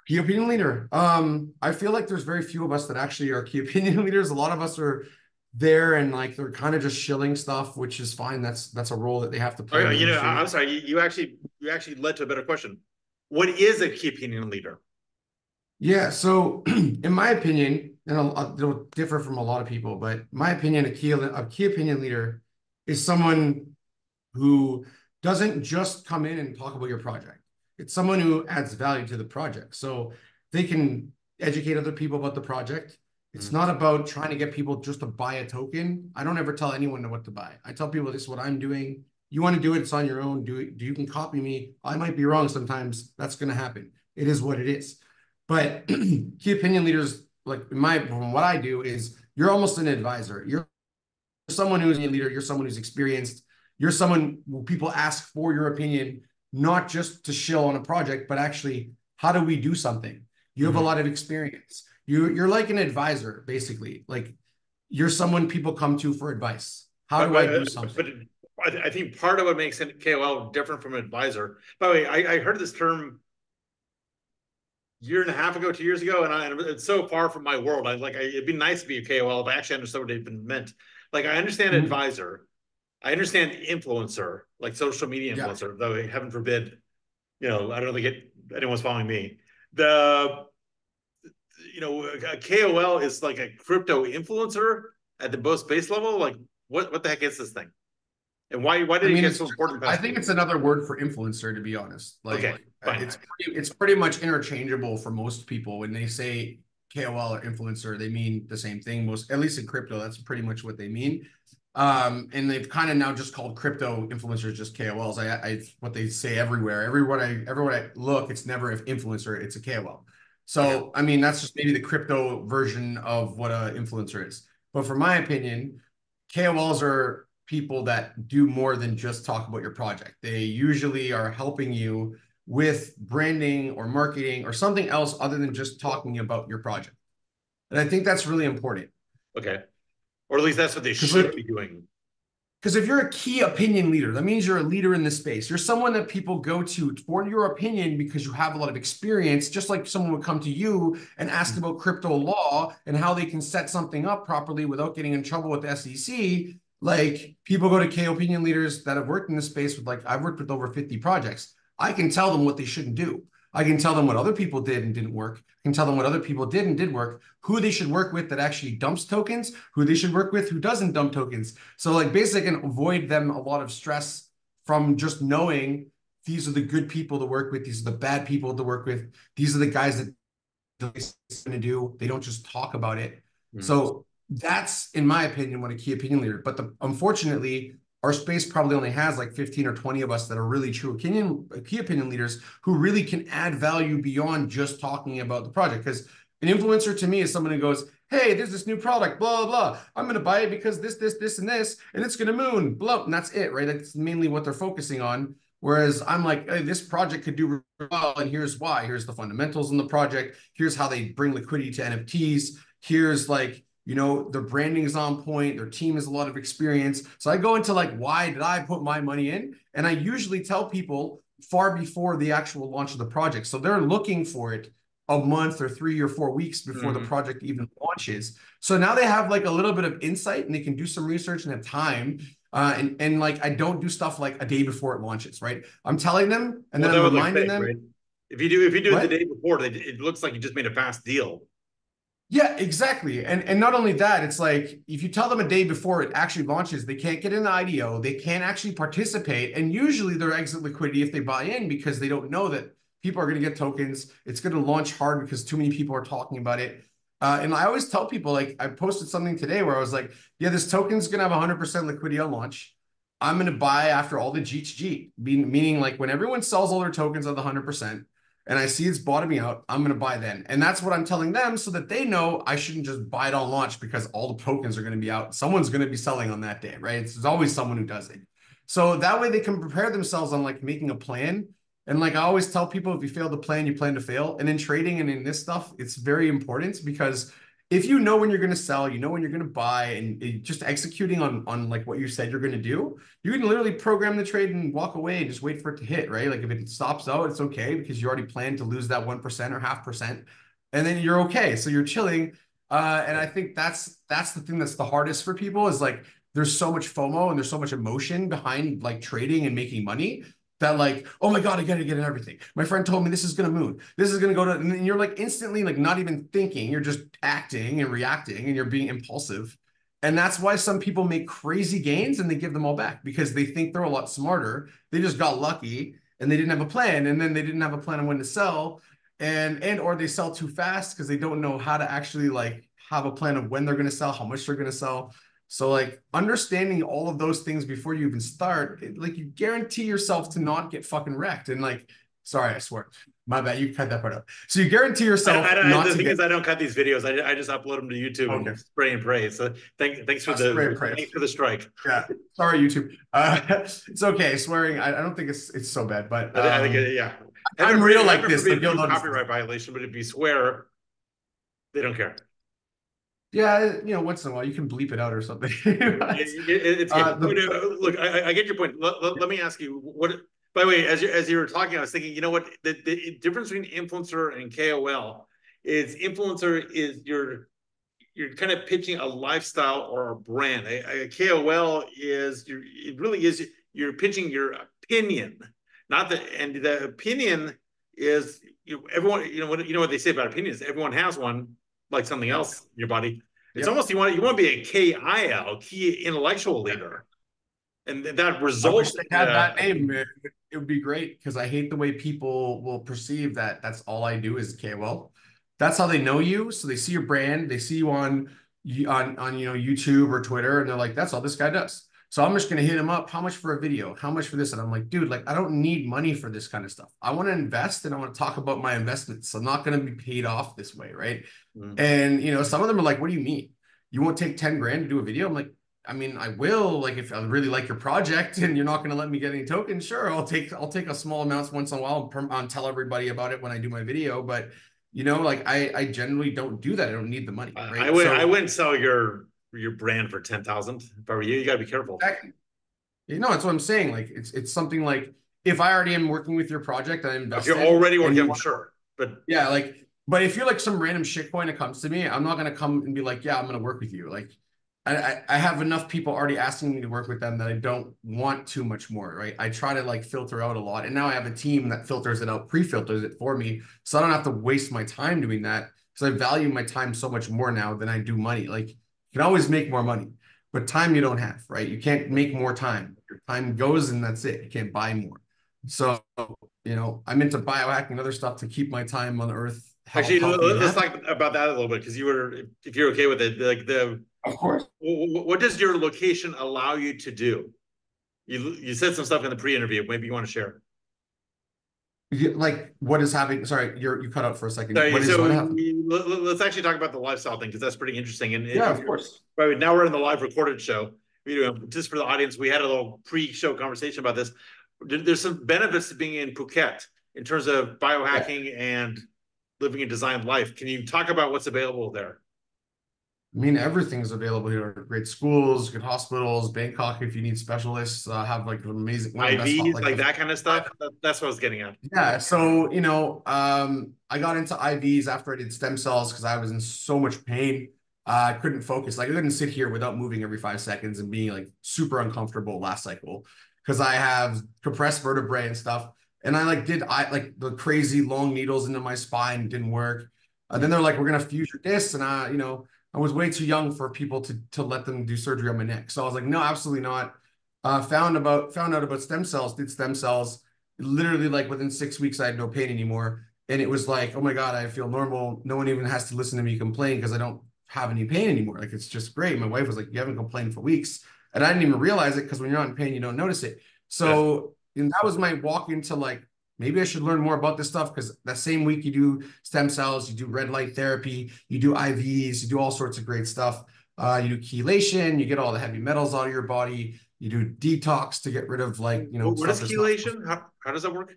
Key opinion leader. I feel like there's very few of us that actually are key opinion leaders. A lot of us are there and like they're kind of just shilling stuff, which is fine. That's a role that they have to play. Okay, I'm sorry. You actually led to a better question. What is a key opinion leader? Yeah, so in my opinion, and it'll differ from a lot of people, but my opinion, a key opinion leader is someone who doesn't just come in and talk about your project. It's someone who adds value to the project. So they can educate other people about the project. It's not about trying to get people just to buy a token. I don't ever tell anyone what to buy. I tell people this is what I'm doing. You want to do it, it's on your own. Do it. You can copy me. I might be wrong sometimes. That's going to happen. It is what it is. But key opinion leaders, like from what I do, is you're almost an advisor. You're someone who's a leader. You're someone who's experienced. You're someone who people ask for your opinion, not just to shill on a project, but actually, how do we do something? You have a lot of experience. You're like an advisor, basically. Like you're someone people come to for advice. How do I do something? I think part of what makes KOL different from an advisor. By the way, I heard this term year and a half ago, 2 years ago, and it's so far from my world. It'd be nice to be a KOL if I actually understood what it even meant. Like I understand advisor, I understand influencer, like social media influencer, though heaven forbid, I don't think anyone's following me. A KOL is like a crypto influencer at the most base level. Like what the heck is this thing? And why did it get so important? I think it's another word for influencer, to be honest. It's pretty much interchangeable for most people. When they say KOL or influencer, they mean the same thing. At least in crypto, that's pretty much what they mean. And they've kind of now just called crypto influencers just KOLs. It's what they say everywhere. Everywhere I look, it's never an influencer, it's a KOL. So, I mean, that's just maybe the crypto version of what an influencer is. But from my opinion, KOLs are people that do more than just talk about your project. They usually are helping you with branding or marketing or something else other than just talking about your project. And I think that's really important. Okay. Or at least that's what they should be doing. Because if you're a key opinion leader, that means you're a leader in this space. You're someone that people go to for your opinion because you have a lot of experience, just like someone would come to you and ask about crypto law and how they can set something up properly without getting in trouble with the SEC. Like people go to key opinion leaders that have worked in this space with I've worked with over 50 projects. I can tell them what they shouldn't do. I can tell them what other people did and didn't work. I can tell them what other people did and did work, who they should work with that actually dumps tokens, who they should work with who doesn't dump tokens. So basically I can avoid them a lot of stress from just knowing these are the good people to work with. These are the bad people to work with. These are the guys that they don't just talk about it. So that's, in my opinion, what a key opinion leader. But unfortunately, our space probably only has like 15 or 20 of us that are really true key opinion leaders who really can add value beyond just talking about the project. Because an influencer to me is someone who goes, hey, there's this new product, blah, blah, blah. I'm going to buy it because this, this, this, and this, and it's going to moon, blah. And that's it, right? That's mainly what they're focusing on. Whereas I'm like, hey, this project could do well, and here's why. Here's the fundamentals in the project. Here's how they bring liquidity to NFTs. Here's like, you know, their branding is on point. Their team has a lot of experience. So I go into like, why did I put my money in? And I usually tell people far before the actual launch of the project. So they're looking for it a month or 3 or 4 weeks before the project even launches. So now they have like a little bit of insight and they can do some research and have time. And like, I don't do stuff like a day before it launches, right? I'm telling them and then I'm reminding them. Right? If you do it the day before, it looks like you just made a fast deal. Yeah, exactly. And not only that, it's like, if you tell them a day before it actually launches, they can't get an IDO, they can't actually participate. And usually their exit liquidity, if they buy in, because they don't know that people are going to get tokens, it's going to launch hard because too many people are talking about it. And I always tell people, like, I posted something today where I was like, yeah, this token's going to have 100% liquidity on launch. I'm going to buy after all the Jeets Jeet, meaning like when everyone sells all their tokens at the 100%, and I see it's bottoming out, I'm going to buy then. And that's what I'm telling them so that they know I shouldn't just buy it on launch because all the tokens are going to be out. Someone's going to be selling on that day, right? There's always someone who does it. So that way they can prepare themselves on like making a plan. And like I always tell people, if you fail to plan, you plan to fail. And in trading and in this stuff, it's very important because if you know when you're going to sell, you know when you're going to buy, and just executing on like what you said you're going to do, you can literally program the trade and walk away and just wait for it to hit, right? Like if it stops out, it's okay because you already planned to lose that 1% or 0.5%, and then you're okay. So you're chilling. And I think that's the thing that's the hardest for people is like there's so much FOMO and there's so much emotion behind like trading and making money that like, oh my God, I got to get in everything. My friend told me this is going to move. This is going to go to, and then you're like instantly like not even thinking, you're just acting and reacting and you're being impulsive. And that's why some people make crazy gains and they give them all back because they think they're a lot smarter. They just got lucky and they didn't have a plan. And then they didn't have a plan on when to sell and or they sell too fast because they don't know how to actually like have a plan of when they're going to sell, how much they're going to sell. So like understanding all of those things before you even start, like you guarantee yourself to not get fucking wrecked. And like, sorry, I swear, my bad. You cut that part out. So you guarantee yourself. I don't cut these videos. I just upload them to YouTube and spray and pray. So thanks for the strike. Yeah, sorry YouTube. It's okay. Swearing. I don't think it's so bad, but I think I'm real like this. It'd be a copyright violation, but if you swear, they don't care. Yeah, you know, once in a while you can bleep it out or something. Look, I get your point. Let me ask you what. By the way, as you were talking, I was thinking, you know what, the difference between influencer and KOL is influencer is you're kind of pitching a lifestyle or a brand. A KOL is you're pitching your opinion, not the and the opinion is everyone. You know what they say about opinions. Everyone has one. Like something else in your body. It's almost you want to be a KIL, key intellectual leader. And that results. I wish they had that name. It would be great because I hate the way people will perceive that that's all I do is KOL. That's how they know you. So they see your brand, they see you on you know YouTube or Twitter, and they're like, that's all this guy does. So I'm just gonna hit him up. How much for a video? How much for this? And I'm like, dude, like I don't need money for this kind of stuff. I want to invest and I want to talk about my investments. So I'm not gonna be paid off this way, right? And you know, some of them are like, what do you mean? You won't take 10 grand to do a video? I'm like, I mean, I will. Like if I really like your project and you're not gonna let me get any tokens, sure, I'll take a small amount once in a while and tell everybody about it when I do my video. But you know, like I generally don't do that. I don't need the money. Right? I wouldn't sell your brand for 10,000. If I were you, you gotta be careful. Exactly. You know, that's what I'm saying. Like it's something like if I already am working with your project, I invest. If you're already working, I'm sure. But yeah, like, but if you're like some random shitcoin that comes to me, I'm not gonna come and be like, yeah, I'm gonna work with you. Like I have enough people already asking me to work with them that I don't want too much more, right? I try to like filter out a lot. And now I have a team that filters it out, pre-filters it for me. So I don't have to waste my time doing that because I value my time so much more now than I do money. Like you can always make more money, but time you don't have, right? You can't make more time. Your time goes and that's it. You can't buy more. So, you know, I'm into biohacking and other stuff to keep my time on earth. Actually, let's talk about that a little bit because you were, if you're okay with it, like of course. What does your location allow you to do? You said some stuff in the pre-interview. Maybe you want to share it. Like what is happening? Sorry, you cut out for a second. Sorry, let's actually talk about the lifestyle thing because that's pretty interesting. And yeah, of course. Right, now we're in the live recorded show. You know, just for the audience, we had a little pre-show conversation about this. There's some benefits to being in Phuket in terms of biohacking and living a designed life. Can you talk about what's available there? I mean, everything's available here. Great schools, good hospitals. Bangkok, if you need specialists, have like an amazing IVs, like that kind of stuff. That's what I was getting at. Yeah. So, you know, I got into IVs after I did stem cells because I was in so much pain. I couldn't focus. Like I couldn't sit here without moving every 5 seconds and being like super uncomfortable last cycle because I have compressed vertebrae and stuff. And I did the crazy long needles into my spine, didn't work. Then they're like, we're going to fuse your discs. And I was way too young for people to let them do surgery on my neck. So I was like, no, absolutely not. Found out about stem cells, did stem cells. Literally like within 6 weeks, I had no pain anymore. And it was like, oh my God, I feel normal. No one even has to listen to me complain because I don't have any pain anymore. Like, it's just great. My wife was like, you haven't complained for weeks. And I didn't even realize it because when you're not in pain, you don't notice it. So and that was my walk into like, maybe I should learn more about this stuff because that same week you do stem cells, you do red light therapy, you do IVs, you do all sorts of great stuff. You do chelation, you get all the heavy metals out of your body. You do detox to get rid of What is chelation? How does that work?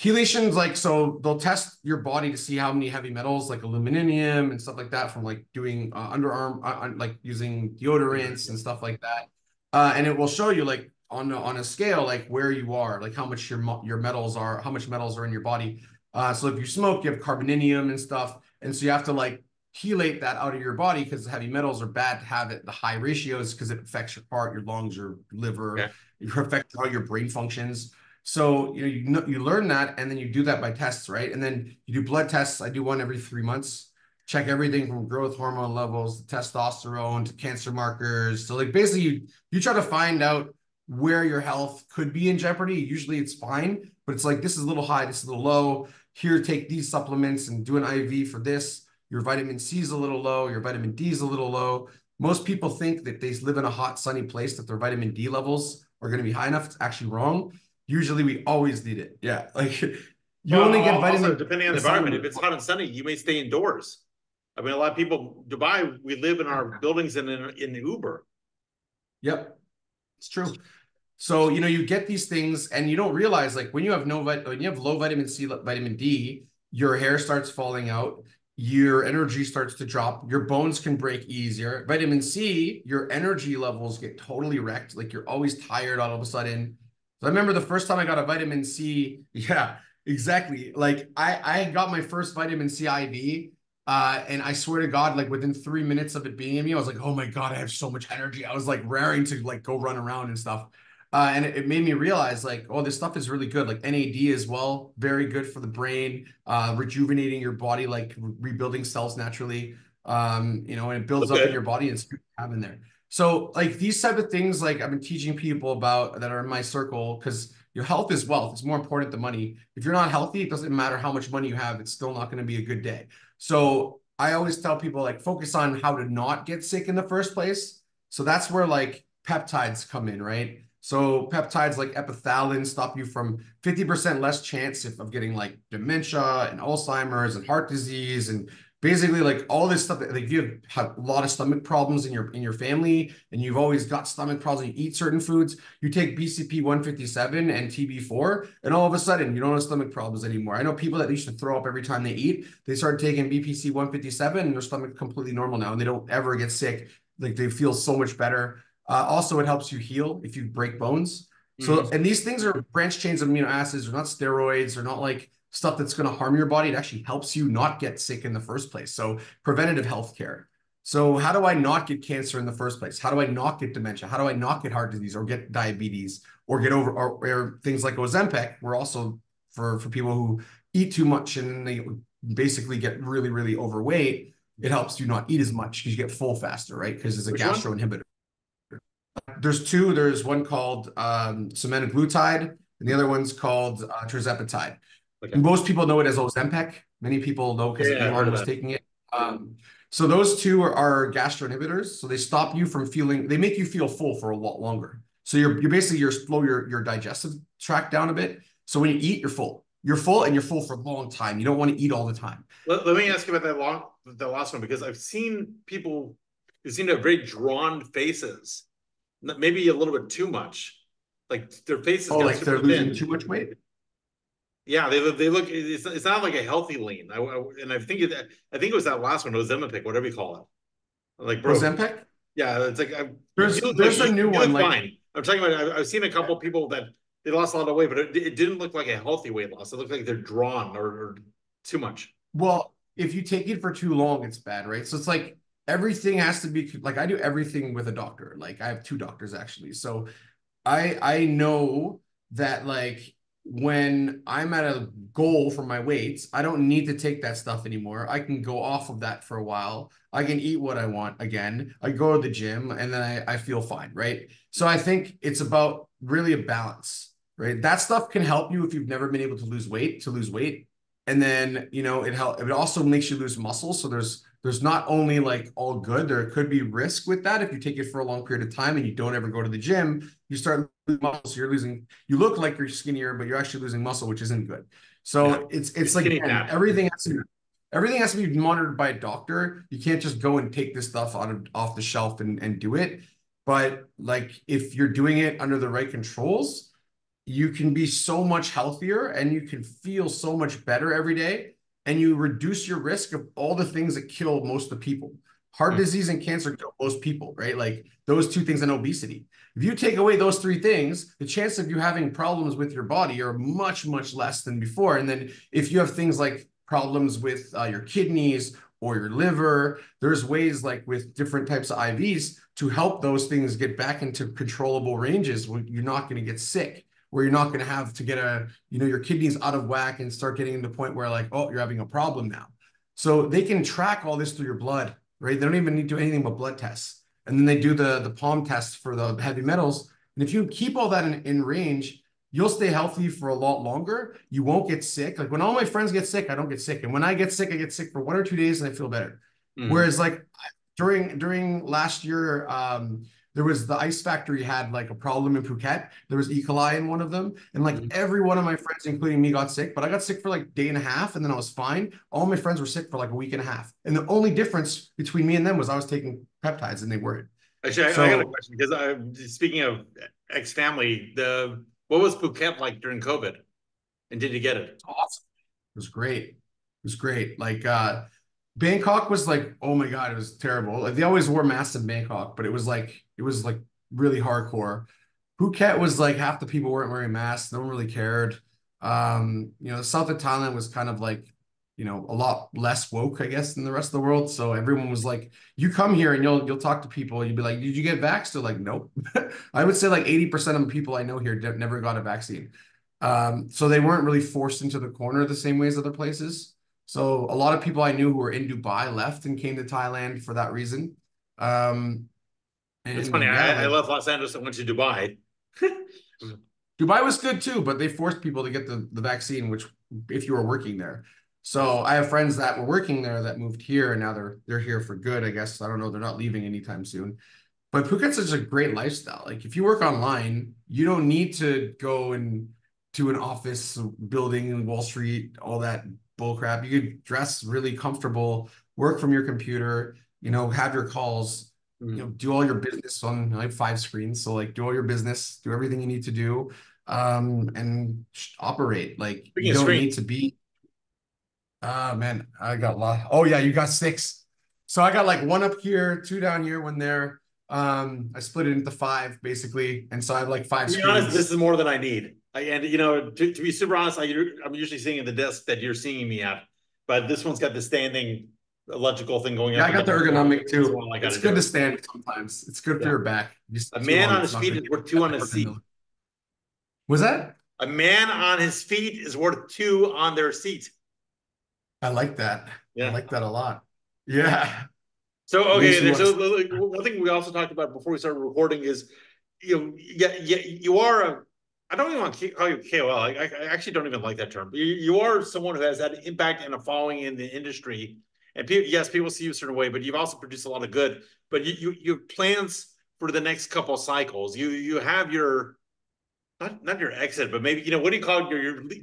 Chelation's so they'll test your body to see how many heavy metals like aluminum and stuff like that from doing underarm, using deodorants and stuff like that. And it will show you on a scale, where you are, how much your metals are, how much metals are in your body. So if you smoke, you have carboninium and stuff. And so you have to chelate that out of your body because heavy metals are bad to have at the high ratios because it affects your heart, your lungs, your liver, it affects how your brain functions. So, you learn that and then you do that by tests, right? And then you do blood tests. I do one every 3 months, check everything from growth hormone levels, to testosterone, to cancer markers. So basically you try to find out where your health could be in jeopardy. Usually it's fine, but it's this is a little high, this is a little low. Here, take these supplements and do an IV for this. Your vitamin C is a little low, your vitamin D is a little low. Most people think that they live in a hot, sunny place, that their vitamin D levels are going to be high enough. It's actually wrong. Usually we always need it. Yeah. Only get vitamin D. Depending on the environment, if it's hot and sunny, you may stay indoors. I mean, a lot of people, Dubai, we live in our buildings and in the Uber. Yep. It's true. So, you get these things and you don't realize when you have low vitamin C, vitamin D, your hair starts falling out, your energy starts to drop, your bones can break easier. Vitamin C, your energy levels get totally wrecked. You're always tired all of a sudden. So I remember the first time I got a vitamin C. Yeah, exactly. I got my first vitamin C IV. And I swear to God, within 3 minutes of it being in me, I was oh my God, I have so much energy. I was raring to go run around and stuff. And it made me realize this stuff is really good. NAD as well, very good for the brain, rejuvenating your body, rebuilding cells naturally, and it builds up in your body and it's good to have in there. So these type of things, I've been teaching people about that are in my circle because your health is wealth. It's more important than money. If you're not healthy, it doesn't matter how much money you have. It's still not going to be a good day. So I always tell people focus on how to not get sick in the first place. So that's where peptides come in, right? So peptides like epithalin stop you from 50% less chance of getting dementia and Alzheimer's and heart disease and basically all this stuff. You have a lot of stomach problems in your family and you've always got stomach problems. You eat certain foods, you take BCP 157 and TB4 and all of a sudden you don't have stomach problems anymore. I know people that used to throw up every time they eat, they started taking BPC 157 and their stomach completely normal now and they don't ever get sick. They feel so much better. Also, it helps you heal if you break bones. So, and these things are branch chains of amino acids. They're not steroids. They're not stuff that's going to harm your body. It actually helps you not get sick in the first place. So, preventative healthcare. So, how do I not get cancer in the first place? How do I not get dementia? How do I not get heart disease or get diabetes or get over or things like Ozempic? We're also for people who eat too much and they basically get really, really overweight. It helps you not eat as much because you get full faster, right? Because it's a gastro inhibitor. There's two. There's one called semaglutide, and the other one's called tirzepatide. Okay. Most people know it as Ozempic. Many people know because everyone was taking it. So those two are gastro inhibitors. So they stop you from feeling. They make you feel full for a lot longer. So you're basically, your slow your digestive tract down a bit. So when you eat, you're full. You're full, and you're full for a long time. You don't want to eat all the time. Let me ask you about the last one, because I've seen people who seem to have very drawn faces, maybe a little bit too much. Like their faces. Oh, like they're losing too much weight? Yeah, they look. It's not like a healthy lean. I think it was that last one, Ozempic, whatever you call it. Like Ozempic? Yeah, it's like there's a new one. Like, I'm talking about. I've seen a couple of people that they lost a lot of weight, but it didn't look like a healthy weight loss. It looked like they're drawn or too much. Well, if you take it for too long, it's bad, right? So it's like everything has to be like, I do everything with a doctor. Like I have two doctors actually, so I know that like when I'm at a goal for my weights, I don't need to take that stuff anymore. I can go off of that for a while. I can eat what I want again. I go to the gym and then I feel fine, right? So I think it's about really a balance, right? That stuff can help you if you've never been able to lose weight. And then, you know, it also makes you lose muscle. So there's not only like all good, there could be risk with that. If you take it for a long period of time and you don't ever go to the gym, you start losing muscle. So you look like you're skinnier, but you're actually losing muscle, which isn't good. So yeah, it's like everything has to be monitored by a doctor. You can't just go and take this stuff off the shelf and do it. But like, if you're doing it under the right controls, you can be so much healthier and you can feel so much better every day. And you reduce your risk of all the things that kill most of the people. Heart disease and cancer kill most people, right? Like those two things and obesity. If you take away those three things, the chance of you having problems with your body are much, much less than before. And then if you have things like problems with your kidneys or your liver, there's ways like with different types of IVs to help those things get back into controllable ranges where you're not going to get sick, where you're not going to have to get your kidneys out of whack and start getting to the point where like, oh, you're having a problem now. So they can track all this through your blood, right? They don't even need to do anything but blood tests. And then they do the palm tests for the heavy metals. And if you keep all that in range, you'll stay healthy for a lot longer. You won't get sick. Like when all my friends get sick, I don't get sick. And when I get sick for 1 or 2 days and I feel better. Mm-hmm. Whereas like during last year, there was the ice factory had like a problem in Phuket. There was E. coli in one of them. And like every one of my friends, including me, got sick, but I got sick for like a day and a half and then I was fine. All my friends were sick for like a week and a half. And the only difference between me and them was I was taking peptides and they weren't. Actually, I got a question because speaking of ex-family, what was Phuket like during COVID? And did you get it? Awesome. It was great. Like, Bangkok was like, oh my God, it was terrible. Like they always wore masks in Bangkok, but it was like really hardcore. Phuket was like half the people weren't wearing masks. No one really cared. The south of Thailand was kind of like, a lot less woke, I guess, than the rest of the world. So everyone was like, you come here and you'll talk to people. And you'd be like, did you get vaxxed? They're like, nope. I would say like 80% of the people I know here never got a vaccine. So they weren't really forced into the corner the same way as other places. So a lot of people I knew who were in Dubai left and came to Thailand for that reason. It's funny. Yeah, I left Los Angeles and went to Dubai. Dubai was good too, but they forced people to get the vaccine, which if you were working there. So I have friends that were working there that moved here and now they're here for good, I guess. I don't know. They're not leaving anytime soon. But Phuket's such a great lifestyle. Like if you work online, you don't need to go to an office building in Wall Street, all that bullcrap. You could dress really comfortable, work from your computer, have your calls, do all your business on like 5 screens. So like do all your business, do everything you need to do, and operate. Like you don't need to be, man, I got a lot. Oh yeah, you got 6. So I got like 1 up here, 2 down here, 1 there. I split it into 5 basically. And so I have like 5 screens. To be honest, this is more than I need. To be super honest, I'm usually sitting at the desk that you're seeing me at, but this one's got the standing electrical thing going on. Yeah, I got the ergonomic too. It's good to stand sometimes. It's good for your back. A man on his feet is worth 2 on his seat. Was that? A man on his feet is worth 2 on their seat. I like that. Yeah. I like that a lot. Yeah. So, okay. So one thing we also talked about before we started recording is, you are a, I don't even want to call you KOL. I actually don't even like that term. You are someone who has had an impact and a following in the industry. And people, yes, people see you a certain way, but you've also produced a lot of good. But you have plans for the next couple cycles. You have your not your exit, but maybe, you know, what do you call it?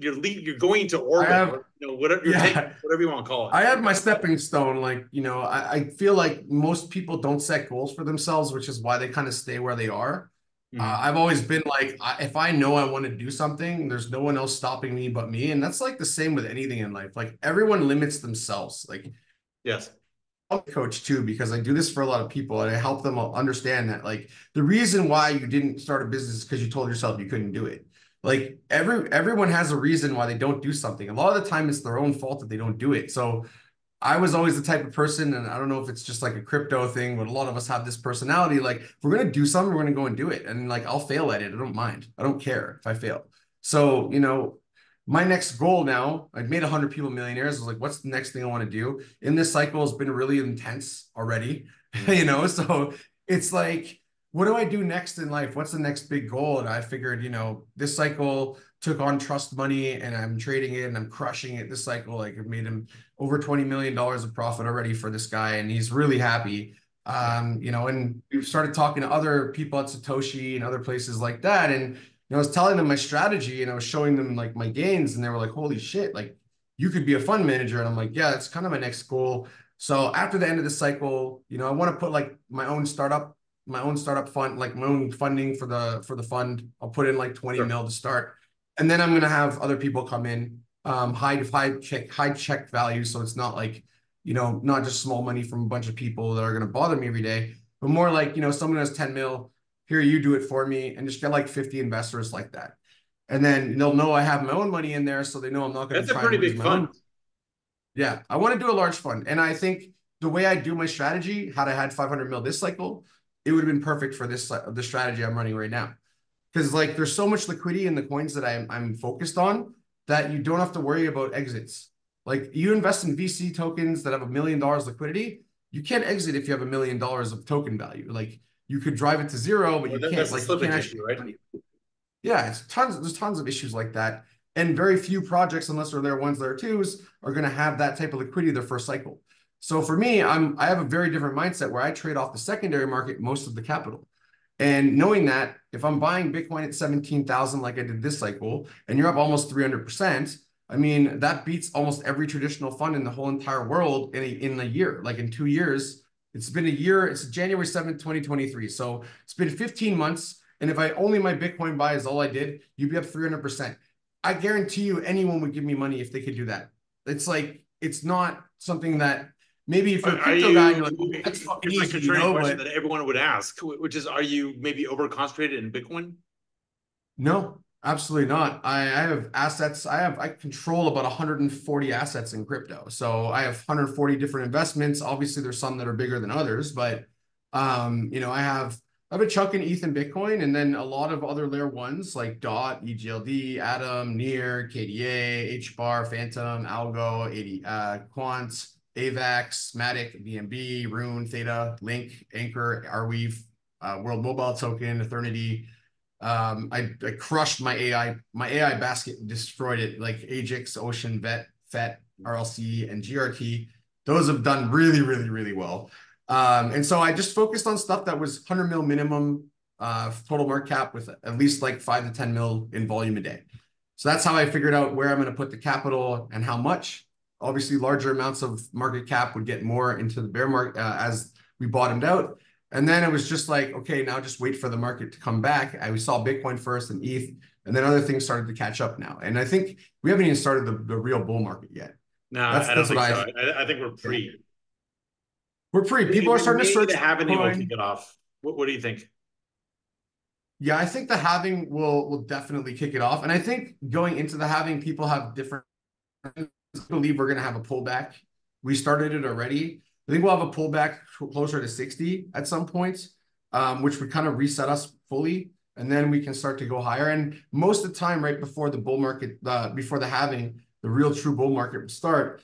Your lead, you're going to orbit, whatever you're taking, whatever you want to call it. I have my stepping stone. Like, you know, I feel like most people don't set goals for themselves, which is why they kind of stay where they are. Mm-hmm. I've always been like, if I know I want to do something, there's no one else stopping me but me. And that's like the same with anything in life. Like, everyone limits themselves. Like, yes. I'm a coach too, because I do this for a lot of people, and I help them understand that, like, the reason why you didn't start a business is because you told yourself you couldn't do it. Like, everyone has a reason why they don't do something. A lot of the time it's their own fault that they don't do it. So I was always the type of person, and I don't know if it's just like a crypto thing, but a lot of us have this personality, like, if we're going to do something, we're going to go and do it. And like, I'll fail at it. I don't mind. I don't care if I fail. So, you know, my next goal now, I've made 100 people millionaires. I was like, what's the next thing I want to do? And this cycle has been really intense already, you know? So it's like, what do I do next in life? What's the next big goal? And I figured, you know, this cycle took on trust money, and I'm trading it and I'm crushing it this cycle. Like, I've made him over $20 million of profit already for this guy, and he's really happy. You know, and we've started talking to other people at Satoshi and other places like that. And I was telling them my strategy, and I was showing them like my gains, and they were like, holy shit, like, you could be a fund manager. And I'm like, yeah, that's kind of my next goal. So after the end of the cycle, you know, I want to put like my own startup fund, like my own funding for the fund. I'll put in like 20 sure. mil to start. And then I'm going to have other people come in, high check value. So it's not like, you know, not just small money from a bunch of people that are going to bother me every day, but more like, you know, someone who has 10 mil, here, you do it for me, and just get like 50 investors like that. And then they'll know I have my own money in there, so they know I'm not going to try to lose my own. That's a pretty big fund. Yeah, I want to do a large fund. And I think the way I do my strategy, had I had 500 mil this cycle, it would have been perfect for the strategy I'm running right now. Because like, there's so much liquidity in the coins that I'm focused on that you don't have to worry about exits. Like, you invest in VC tokens that have $1 million liquidity, you can't exit if you have $1 million of token value. Like, you could drive it to zero, but you can't. Like, you can't actually, right? Yeah, it's tons. There's tons of issues like that, and very few projects, unless they're ones that are twos, are going to have that type of liquidity their first cycle. So for me, I have a very different mindset where I trade off the secondary market most of the capital, and knowing that if I'm buying Bitcoin at 17,000 like I did this cycle, and you're up almost 300%, I mean, that beats almost every traditional fund in the whole entire world in a year, like in 2 years. It's been a year. It's January 7th, 2023. So it's been 15 months. And if I only my Bitcoin buy is all I did, you'd be up 300%. I guarantee you anyone would give me money if they could do that. It's like, it's not something that maybe if you're a crypto guy, you're like, oh, that's fucking easy, you know, question that everyone would ask, which is, are you maybe overconcentrated in Bitcoin? No, absolutely not. I have assets. I control about 140 assets in crypto. So I have 140 different investments. Obviously there's some that are bigger than others, but you know, I have a chunk in ETH and Bitcoin, and then a lot of other layer ones like DOT, EGLD, Atom, Near, KDA, HBAR, Phantom, Algo, Quant, AVAX, Matic, BNB, Rune, Theta, Link, Anchor, Arweave, World Mobile Token, Ethernity. I crushed my AI basket, destroyed it, like AGIX, Ocean, Vet, FET, RLC, and GRT. Those have done really, really, really well. And so I just focused on stuff that was 100 mil minimum total market cap with at least like 5 to 10 mil in volume a day. So that's how I figured out where I'm going to put the capital and how much. Obviously, larger amounts of market cap would get more into the bear market as we bottomed out. And then it was just like, okay, now just wait for the market to come back. I saw Bitcoin first and ETH, and then other things started to catch up now. And I think we haven't even started the real bull market yet. No, I think we're pre. Yeah. We're pre. People are starting to search. The halving will kick it off. What do you think? Yeah, I think the halving will definitely kick it off. And I think going into the halving, people have different. I believe we're going to have a pullback. We started it already. I think we'll have a pullback closer to 60 at some point, which would kind of reset us fully. And then we can start to go higher. And most of the time, right before the bull market, before the halving, the real true bull market would start,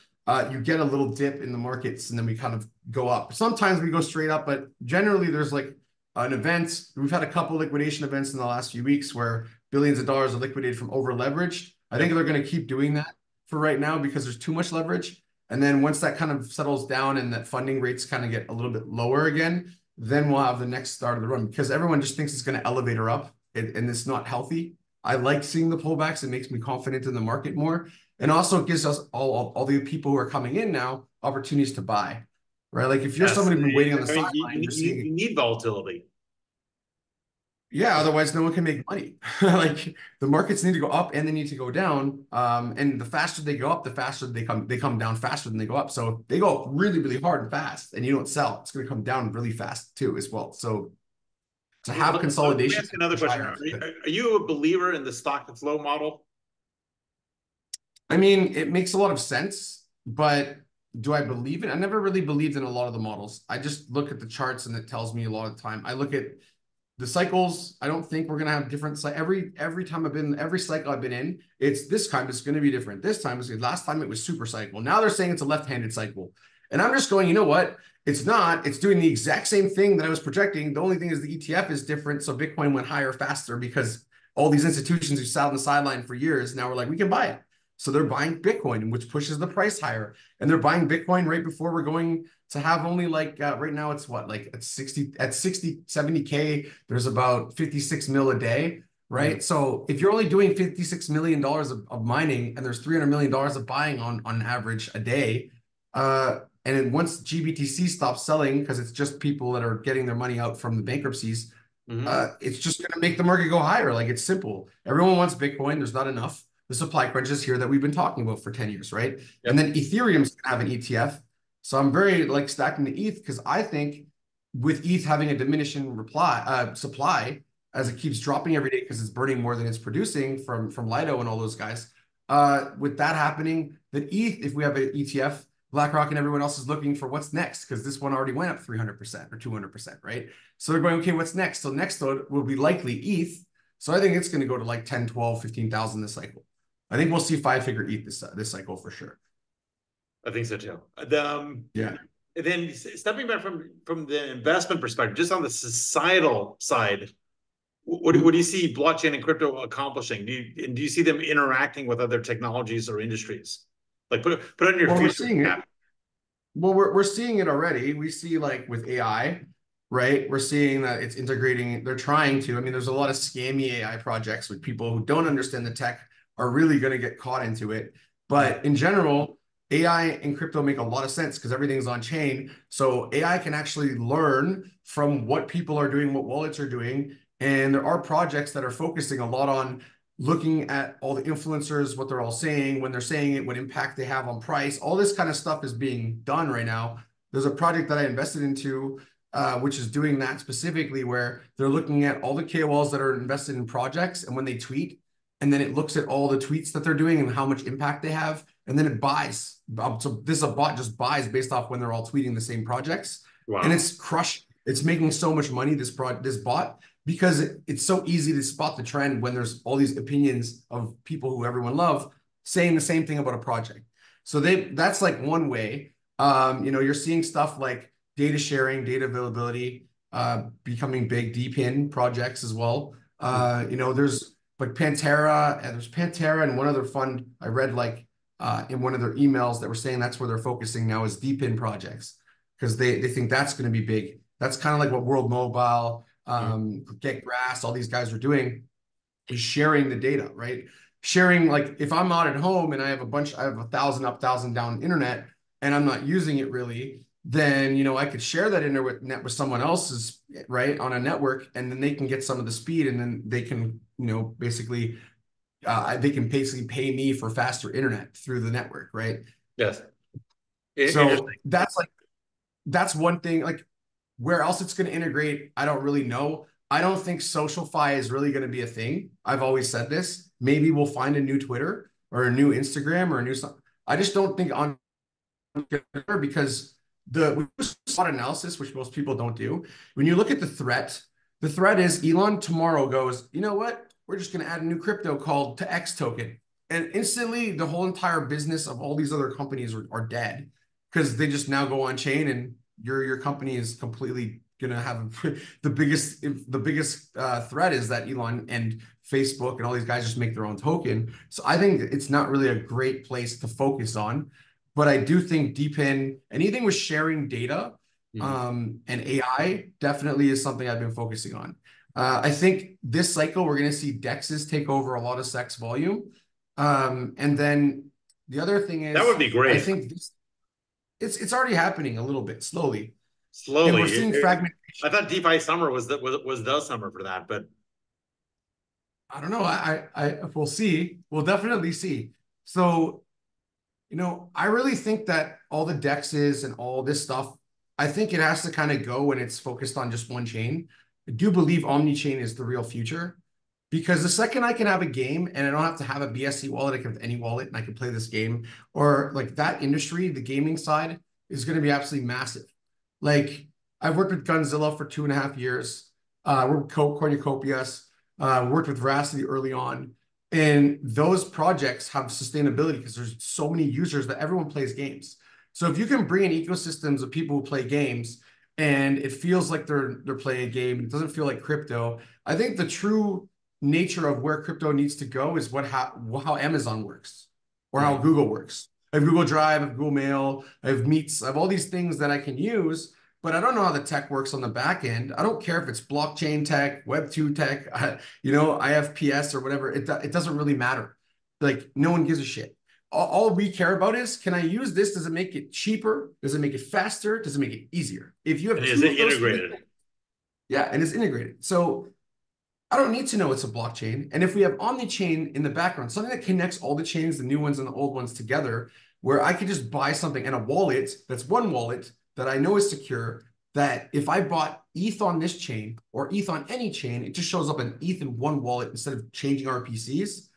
you get a little dip in the markets, and then we kind of go up. Sometimes we go straight up, but generally there's like an event. We've had a couple liquidation events in the last few weeks where billions of dollars are liquidated from over-leveraged. I think they're going to keep doing that for right now because there's too much leverage. And then once that kind of settles down and that funding rates kind of get a little bit lower again, then we'll have the next start of the run, because everyone just thinks it's going to elevate her up, and it's not healthy. I like seeing the pullbacks. It makes me confident in the market more. And also it gives us all the people who are coming in now opportunities to buy, right? Like if you're somebody who's been waiting on the sideline, you need volatility. Yeah, otherwise no one can make money. Like the markets need to go up and they need to go down. And the faster they go up, the faster they come down faster than they go up. So if they go up really, really hard and fast and you don't sell, it's going to come down really fast too as well. So to have consolidation. Let me ask another question. Are you a believer in the stock to flow model? I mean, it makes a lot of sense, but do I believe it? I never really believed in a lot of the models. I just look at the charts and it tells me a lot of the time. I look at the cycles. I don't think we're going to have different. Every cycle I've been in, it's this time it's going to be different. This time is last time it was super cycle. Now they're saying it's a left-handed cycle. And I'm just going, you know what? It's not, it's doing the exact same thing that I was projecting. The only thing is the ETF is different. So Bitcoin went higher faster because all these institutions who sat on the sideline for years, now we're like, we can buy it. So they're buying Bitcoin, which pushes the price higher. And they're buying Bitcoin right before we're going to have only like, right now it's what, like at 60, 70K, there's about 56 mil a day, right? Mm-hmm. So if you're only doing $56 million of mining and there's $300 million of buying on average a day, and then once GBTC stops selling, because it's just people that are getting their money out from the bankruptcies, mm-hmm. It's just going to make the market go higher. Like it's simple. Everyone wants Bitcoin. There's not enough. The supply crunch is here that we've been talking about for 10 years, right? Yep. And then Ethereum's going to have an ETF. So I'm very like stacking the ETH, because I think with ETH having a diminishing supply as it keeps dropping every day because it's burning more than it's producing from Lido and all those guys. With that happening, that ETH, if we have an ETF, BlackRock and everyone else is looking for what's next, because this one already went up 300% or 200%, right? So they're going, okay, what's next? So next will be likely ETH. So I think it's going to go to like 10, 12, 15,000 this cycle. I think we'll see five-figure ETH this cycle for sure. I think so too. Yeah. Then stepping back from the investment perspective, just on the societal side, what do you see blockchain and crypto accomplishing? Do you see them interacting with other technologies or industries? Like put on your future. We're seeing it. Well, we're seeing it already. We see like with AI, right? We're seeing that it's integrating. They're trying to. I mean, there's a lot of scammy AI projects with people who don't understand the tech are really going to get caught into it. But in general, AI and crypto make a lot of sense because everything's on chain. So AI can actually learn from what people are doing, what wallets are doing. And there are projects that are focusing a lot on looking at all the influencers, what they're all saying, when they're saying it, what impact they have on price. All this kind of stuff is being done right now. There's a project that I invested into, which is doing that specifically, where they're looking at all the KOLs that are invested in projects and when they tweet, and then it looks at all the tweets that they're doing and how much impact they have, and then it buys. So this is a bot, just buys based off when they're all tweeting the same projects. Wow. And it's crushing. It's making so much money, this bot, because it's so easy to spot the trend when there's all these opinions of people who everyone loves saying the same thing about a project. So that's like one way. You're seeing stuff like data sharing, data availability, becoming big, DPIN projects as well. There's like Pantera, and there's Pantera and one other fund I read like in one of their emails that were saying that's where they're focusing now is DPIN projects, because they think that's going to be big. That's kind of like what World Mobile, Get Grass, all these guys are doing is sharing the data, right? Sharing, like if I'm not at home and I have 1,000 up, 1,000 down internet, and I'm not using it really, then, I could share that internet with someone else's, right, on a network, and then they can get some of the speed, and then they can, basically pay me for faster internet through the network, right? Yes. So that's one thing, like, where else it's going to integrate, I don't really know. I don't think SocialFi is really going to be a thing. I've always said this. Maybe we'll find a new Twitter or a new Instagram or a new something. I just don't think on Twitter, because we saw analysis, which most people don't do. When you look at the threat is Elon tomorrow goes, you know what? We're just going to add a new crypto called TX token. And instantly the whole entire business of all these other companies are dead, because they just now go on chain, and your company is completely going to have the biggest threat is that Elon and Facebook and all these guys just make their own token. So I think it's not really a great place to focus on, but I do think DeepIn, anything with sharing data And AI definitely is something I've been focusing on. I think this cycle, we're going to see DEXs take over a lot of SEX volume. And then the other thing is... That would be great. I think this, it's already happening a little bit, slowly. Slowly. And we're seeing fragmentation. I thought DeFi summer was the summer for that, but... I don't know. We'll see. We'll definitely see. So, you know, I really think that all the DEXs and all this stuff, I think it has to kind of go when it's focused on just one chain. I do believe omnichain is the real future, because the second I can have a game and I don't have to have a BSC wallet, I can have any wallet and I can play this game, or like that industry, the gaming side is going to be absolutely massive. Like I've worked with Gunzilla for 2.5 years. Worked with Cornucopias, worked with Veracity early on. And those projects have sustainability because there's so many users that everyone plays games. So if you can bring in ecosystems of people who play games and it feels like they're playing a game, it doesn't feel like crypto. I think the true nature of where crypto needs to go is how Amazon works, or how Google works. I have Google Drive, I have Google Mail, I have Meets, I have all these things that I can use, but I don't know how the tech works on the back end. I don't care if it's blockchain tech, Web2 tech, IFPS or whatever. It doesn't really matter. Like no one gives a shit. All we care about is, can I use this? Does it make it cheaper? Does it make it faster? Does it make it easier? If you have and is it integrated? People, yeah, and it's integrated. So I don't need to know it's a blockchain. And if we have omnichain in the background, something that connects all the chains, the new ones and the old ones together, where I could just buy something and a wallet that's one wallet that I know is secure, that if I bought ETH on this chain or ETH on any chain, it just shows up an ETH in one wallet instead of changing RPCs.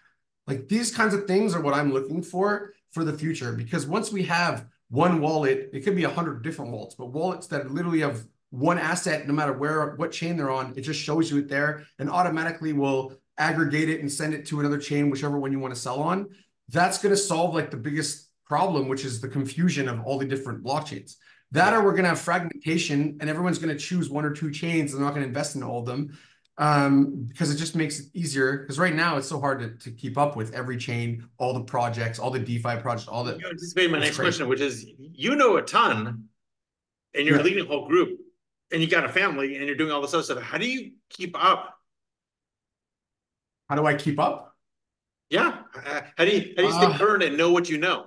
Like these kinds of things are what I'm looking for the future, because once we have one wallet, it could be 100 different wallets, but wallets that literally have one asset, no matter where, what chain they're on, it just shows you it there and automatically will aggregate it and send it to another chain, whichever one you want to sell on. That's going to solve like the biggest problem, which is the confusion of all the different blockchains. That or we're going to have fragmentation and everyone's going to choose one or two chains. They're not going to invest in all of them. Because it just makes it easier. Because right now it's so hard to keep up with every chain, all the projects, all the DeFi projects, all the. You anticipated my next question, which is you know a ton, and you're leading a whole group, and you got a family, and you're doing all this other stuff. How do you keep up? How do I keep up? Yeah. How do you stay current and know what you know?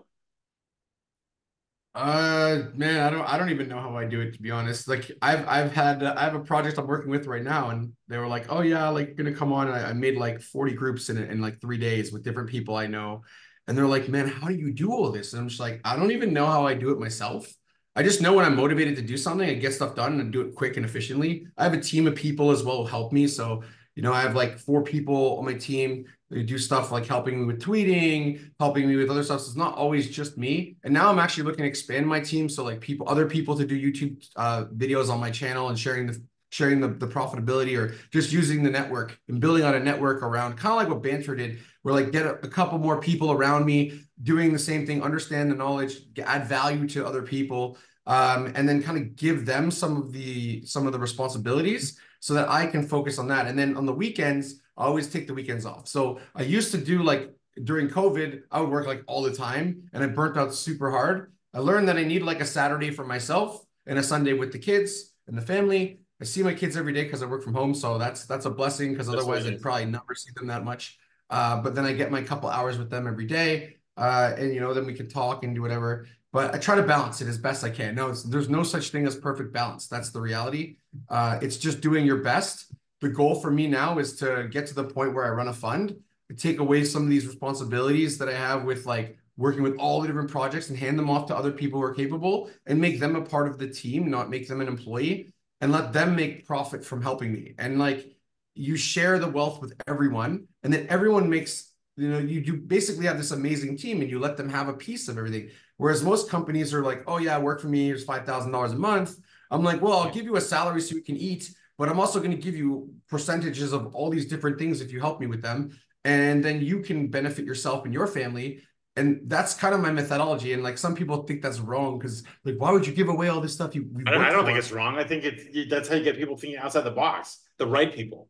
Man, I don't even know how I do it, to be honest. Like I have a project I'm working with right now, and they were like, oh yeah, like gonna come on. And I made like 40 groups in like 3 days with different people I know. And they're like, man, how do you do all this? And I'm just like, I don't even know how I do it myself. I just know when I'm motivated to do something and get stuff done and do it quick and efficiently. I have a team of people as well who help me. So, you know, I have like 4 people on my team. They do stuff like helping me with tweeting, helping me with other stuff. So it's not always just me. And now I'm actually looking to expand my team. So like other people to do YouTube videos on my channel and sharing the profitability, or just using the network and building on a network around, kind of like what Banter did, where like get a couple more people around me doing the same thing, understand the knowledge, add value to other people, and then kind of give them some of the responsibilities so that I can focus on that. And then on the weekends, I always take the weekends off. So I used to do like during COVID, I would work like all the time and I burnt out super hard. I learned that I need like a Saturday for myself and a Sunday with the kids and the family. I see my kids every day because I work from home. So that's a blessing, because otherwise I'd probably never see them that much. But then I get my couple hours with them every day. And, you know, then we can talk and do whatever. But I try to balance it as best I can. No, there's no such thing as perfect balance. That's the reality. It's just doing your best. The goal for me now is to get to the point where I run a fund, take away some of these responsibilities that I have with like working with all the different projects, and hand them off to other people who are capable and make them a part of the team, not make them an employee, and let them make profit from helping me. And like you share the wealth with everyone, and then everyone makes, you know, you basically have this amazing team and you let them have a piece of everything. Whereas most companies are like, oh yeah, work for me, here's $5,000 a month. I'm like, well, I'll give you a salary so you can eat, but I'm also going to give you percentages of all these different things if you help me with them. And then you can benefit yourself and your family. And that's kind of my methodology. And like some people think that's wrong, because like, why would you give away all this stuff? I don't think it's wrong. I think that's how you get people thinking outside the box, the right people.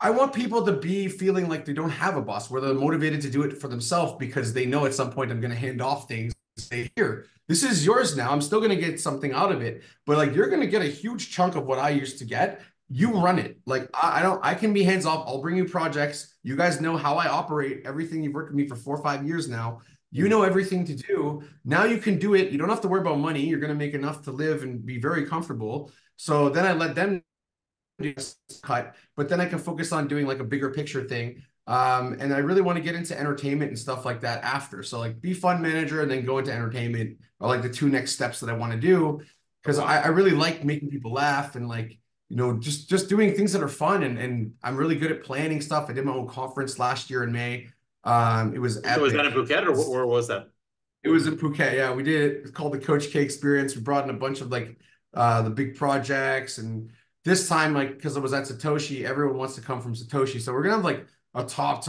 I want people to be feeling like they don't have a boss, where they're motivated to do it for themselves because they know at some point I'm going to hand off things say, here, this is yours now. I'm still going to get something out of it, but like, you're going to get a huge chunk of what I used to get. You run it. Like, I can be hands off. I'll bring you projects. You guys know how I operate. Everything, you've worked with me for 4 or 5 years now. You know everything to do. Now you can do it. You don't have to worry about money. You're going to make enough to live and be very comfortable. So then I let them cut, but then I can focus on doing like a bigger picture thing. And I really want to get into entertainment and stuff like that after. So like be fund manager and then go into entertainment are like the two next steps that I want to do. Cause I really like making people laugh and like, you know, just doing things that are fun. And I'm really good at planning stuff. I did my own conference last year in May. It was epic. So was that in Phuket or where was that? It was in Phuket. Yeah, we did it. It's called the Coach K Experience. We brought in a bunch of like the big projects, and this time, like, because it was at Satoshi, everyone wants to come from Satoshi. So we're gonna have like a top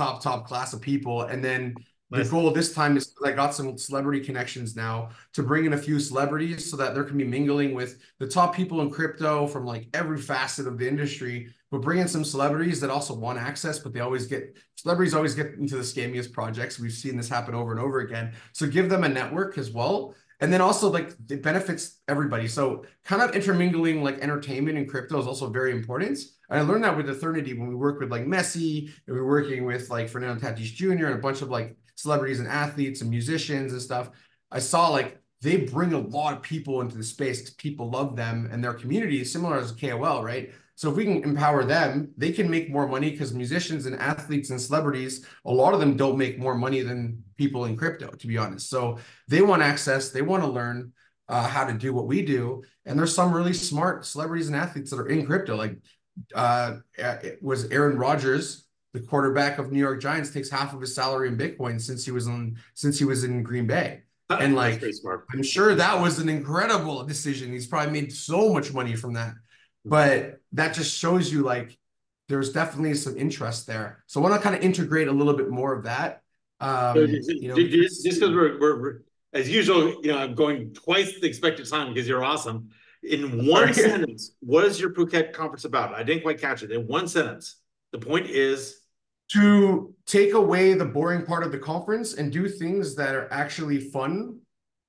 class of people. And then the goal this time is I got some celebrity connections now to bring in a few celebrities so that there can be mingling with the top people in crypto from like every facet of the industry, but bring in some celebrities that also want access, but they always get, celebrities always get into the scammiest projects. We've seen this happen over and over again. So give them a network as well. And then also like it benefits everybody. So kind of intermingling like entertainment and crypto is also very important. And I learned that with Ethernity when we work with like Messi and we're working with like Fernando Tatis Jr. and a bunch of like celebrities and athletes and musicians and stuff. I saw like they bring a lot of people into the space because people love them and their community is similar as KOL, right? So if we can empower them, they can make more money because musicians and athletes and celebrities, a lot of them don't make more money than people in crypto, to be honest. So they want access. They want to learn how to do what we do. And there's some really smart celebrities and athletes that are in crypto. Like it was Aaron Rodgers, the quarterback of New York Giants, takes half of his salary in Bitcoin since he was in Green Bay. And like, I'm sure that was an incredible decision. He's probably made so much money from that. But that just shows you like there's definitely some interest there. So I want to kind of integrate a little bit more of that. Just because we're as usual, you know, I'm going twice the expected time because you're awesome. In one sentence, what is your Phuket conference about? I didn't quite catch it. In one sentence, the point is to take away the boring part of the conference and do things that are actually fun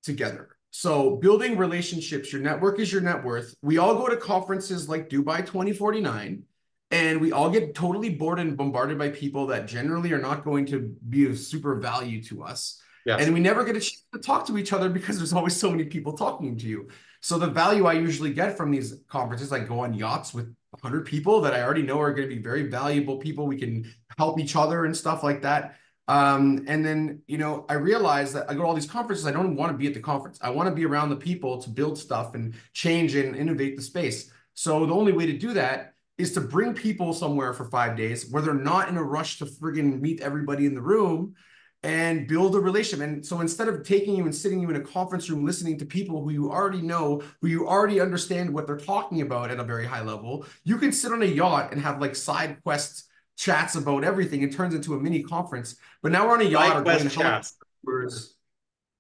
together. So building relationships, your network is your net worth. We all go to conferences like Dubai 2049, and we all get totally bored and bombarded by people that generally are not going to be of super value to us. Yes. And we never get a chance to talk to each other because there's always so many people talking to you. So the value I usually get from these conferences, I go on yachts with 100 people that I already know are going to be very valuable people. We can help each other and stuff like that. And then, you know, I realized that I go to all these conferences. I don't want to be at the conference. I want to be around the people to build stuff and change and innovate the space. So the only way to do that is to bring people somewhere for 5 days where they're not in a rush to friggin' meet everybody in the room and build a relationship. And so instead of taking you and sitting you in a conference room, listening to people who you already know, who you already understand what they're talking about at a very high level, you can sit on a yacht and have like side quests, chats about everything. It turns into a mini conference, but now we're on a yacht.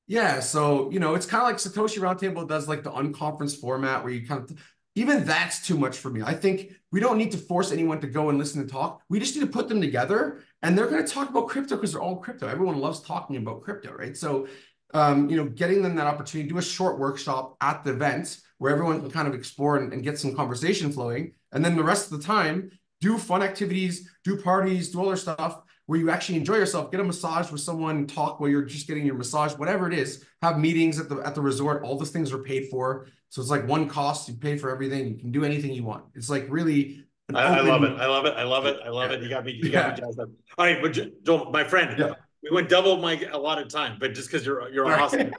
Yeah. So, you know, it's kind of like Satoshi Roundtable does like the unconference format where you kind of, even that's too much for me. I think we don't need to force anyone to go and listen and talk. We just need to put them together and they're going to talk about crypto because they're all crypto. Everyone loves talking about crypto, right? So, you know, getting them that opportunity, do a short workshop at the event where everyone can kind of explore and get some conversation flowing. And then the rest of the time, do fun activities, do parties, do all their stuff where you actually enjoy yourself, get a massage with someone, talk while you're just getting your massage, whatever it is, have meetings at the resort. All those things are paid for. So it's like one cost, you pay for everything. You can do anything you want. It's like really. I love it. I love it. I love it. I love it. You got me jazzed up. All right. But Joel, my friend, we went double my allotted time, but just cause you're awesome.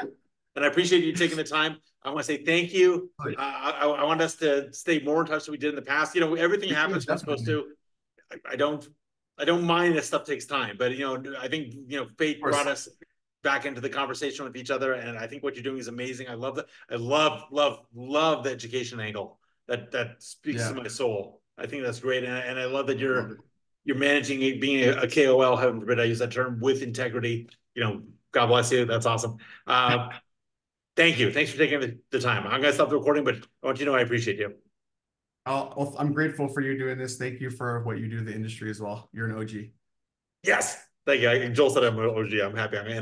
And I appreciate you taking the time. I want to say thank you. I want us to stay more in touch than we did in the past. You know, everything happens we're supposed to. I don't mind that stuff takes time, but you know, I think you know fate brought us back into the conversation with each other, and I think what you're doing is amazing. I love that. I love the education angle that speaks to my soul. I think that's great, and I love that you're managing it, being a KOL. Heaven forbid I use that term, with integrity. You know, God bless you. That's awesome. Thank you. Thanks for taking the time. I'm going to stop the recording, but I want you to know I appreciate you. I'm grateful for you doing this. Thank you for what you do in the industry as well. You're an OG. Yes. Thank you. Joel said I'm an OG. I'm happy I'm in.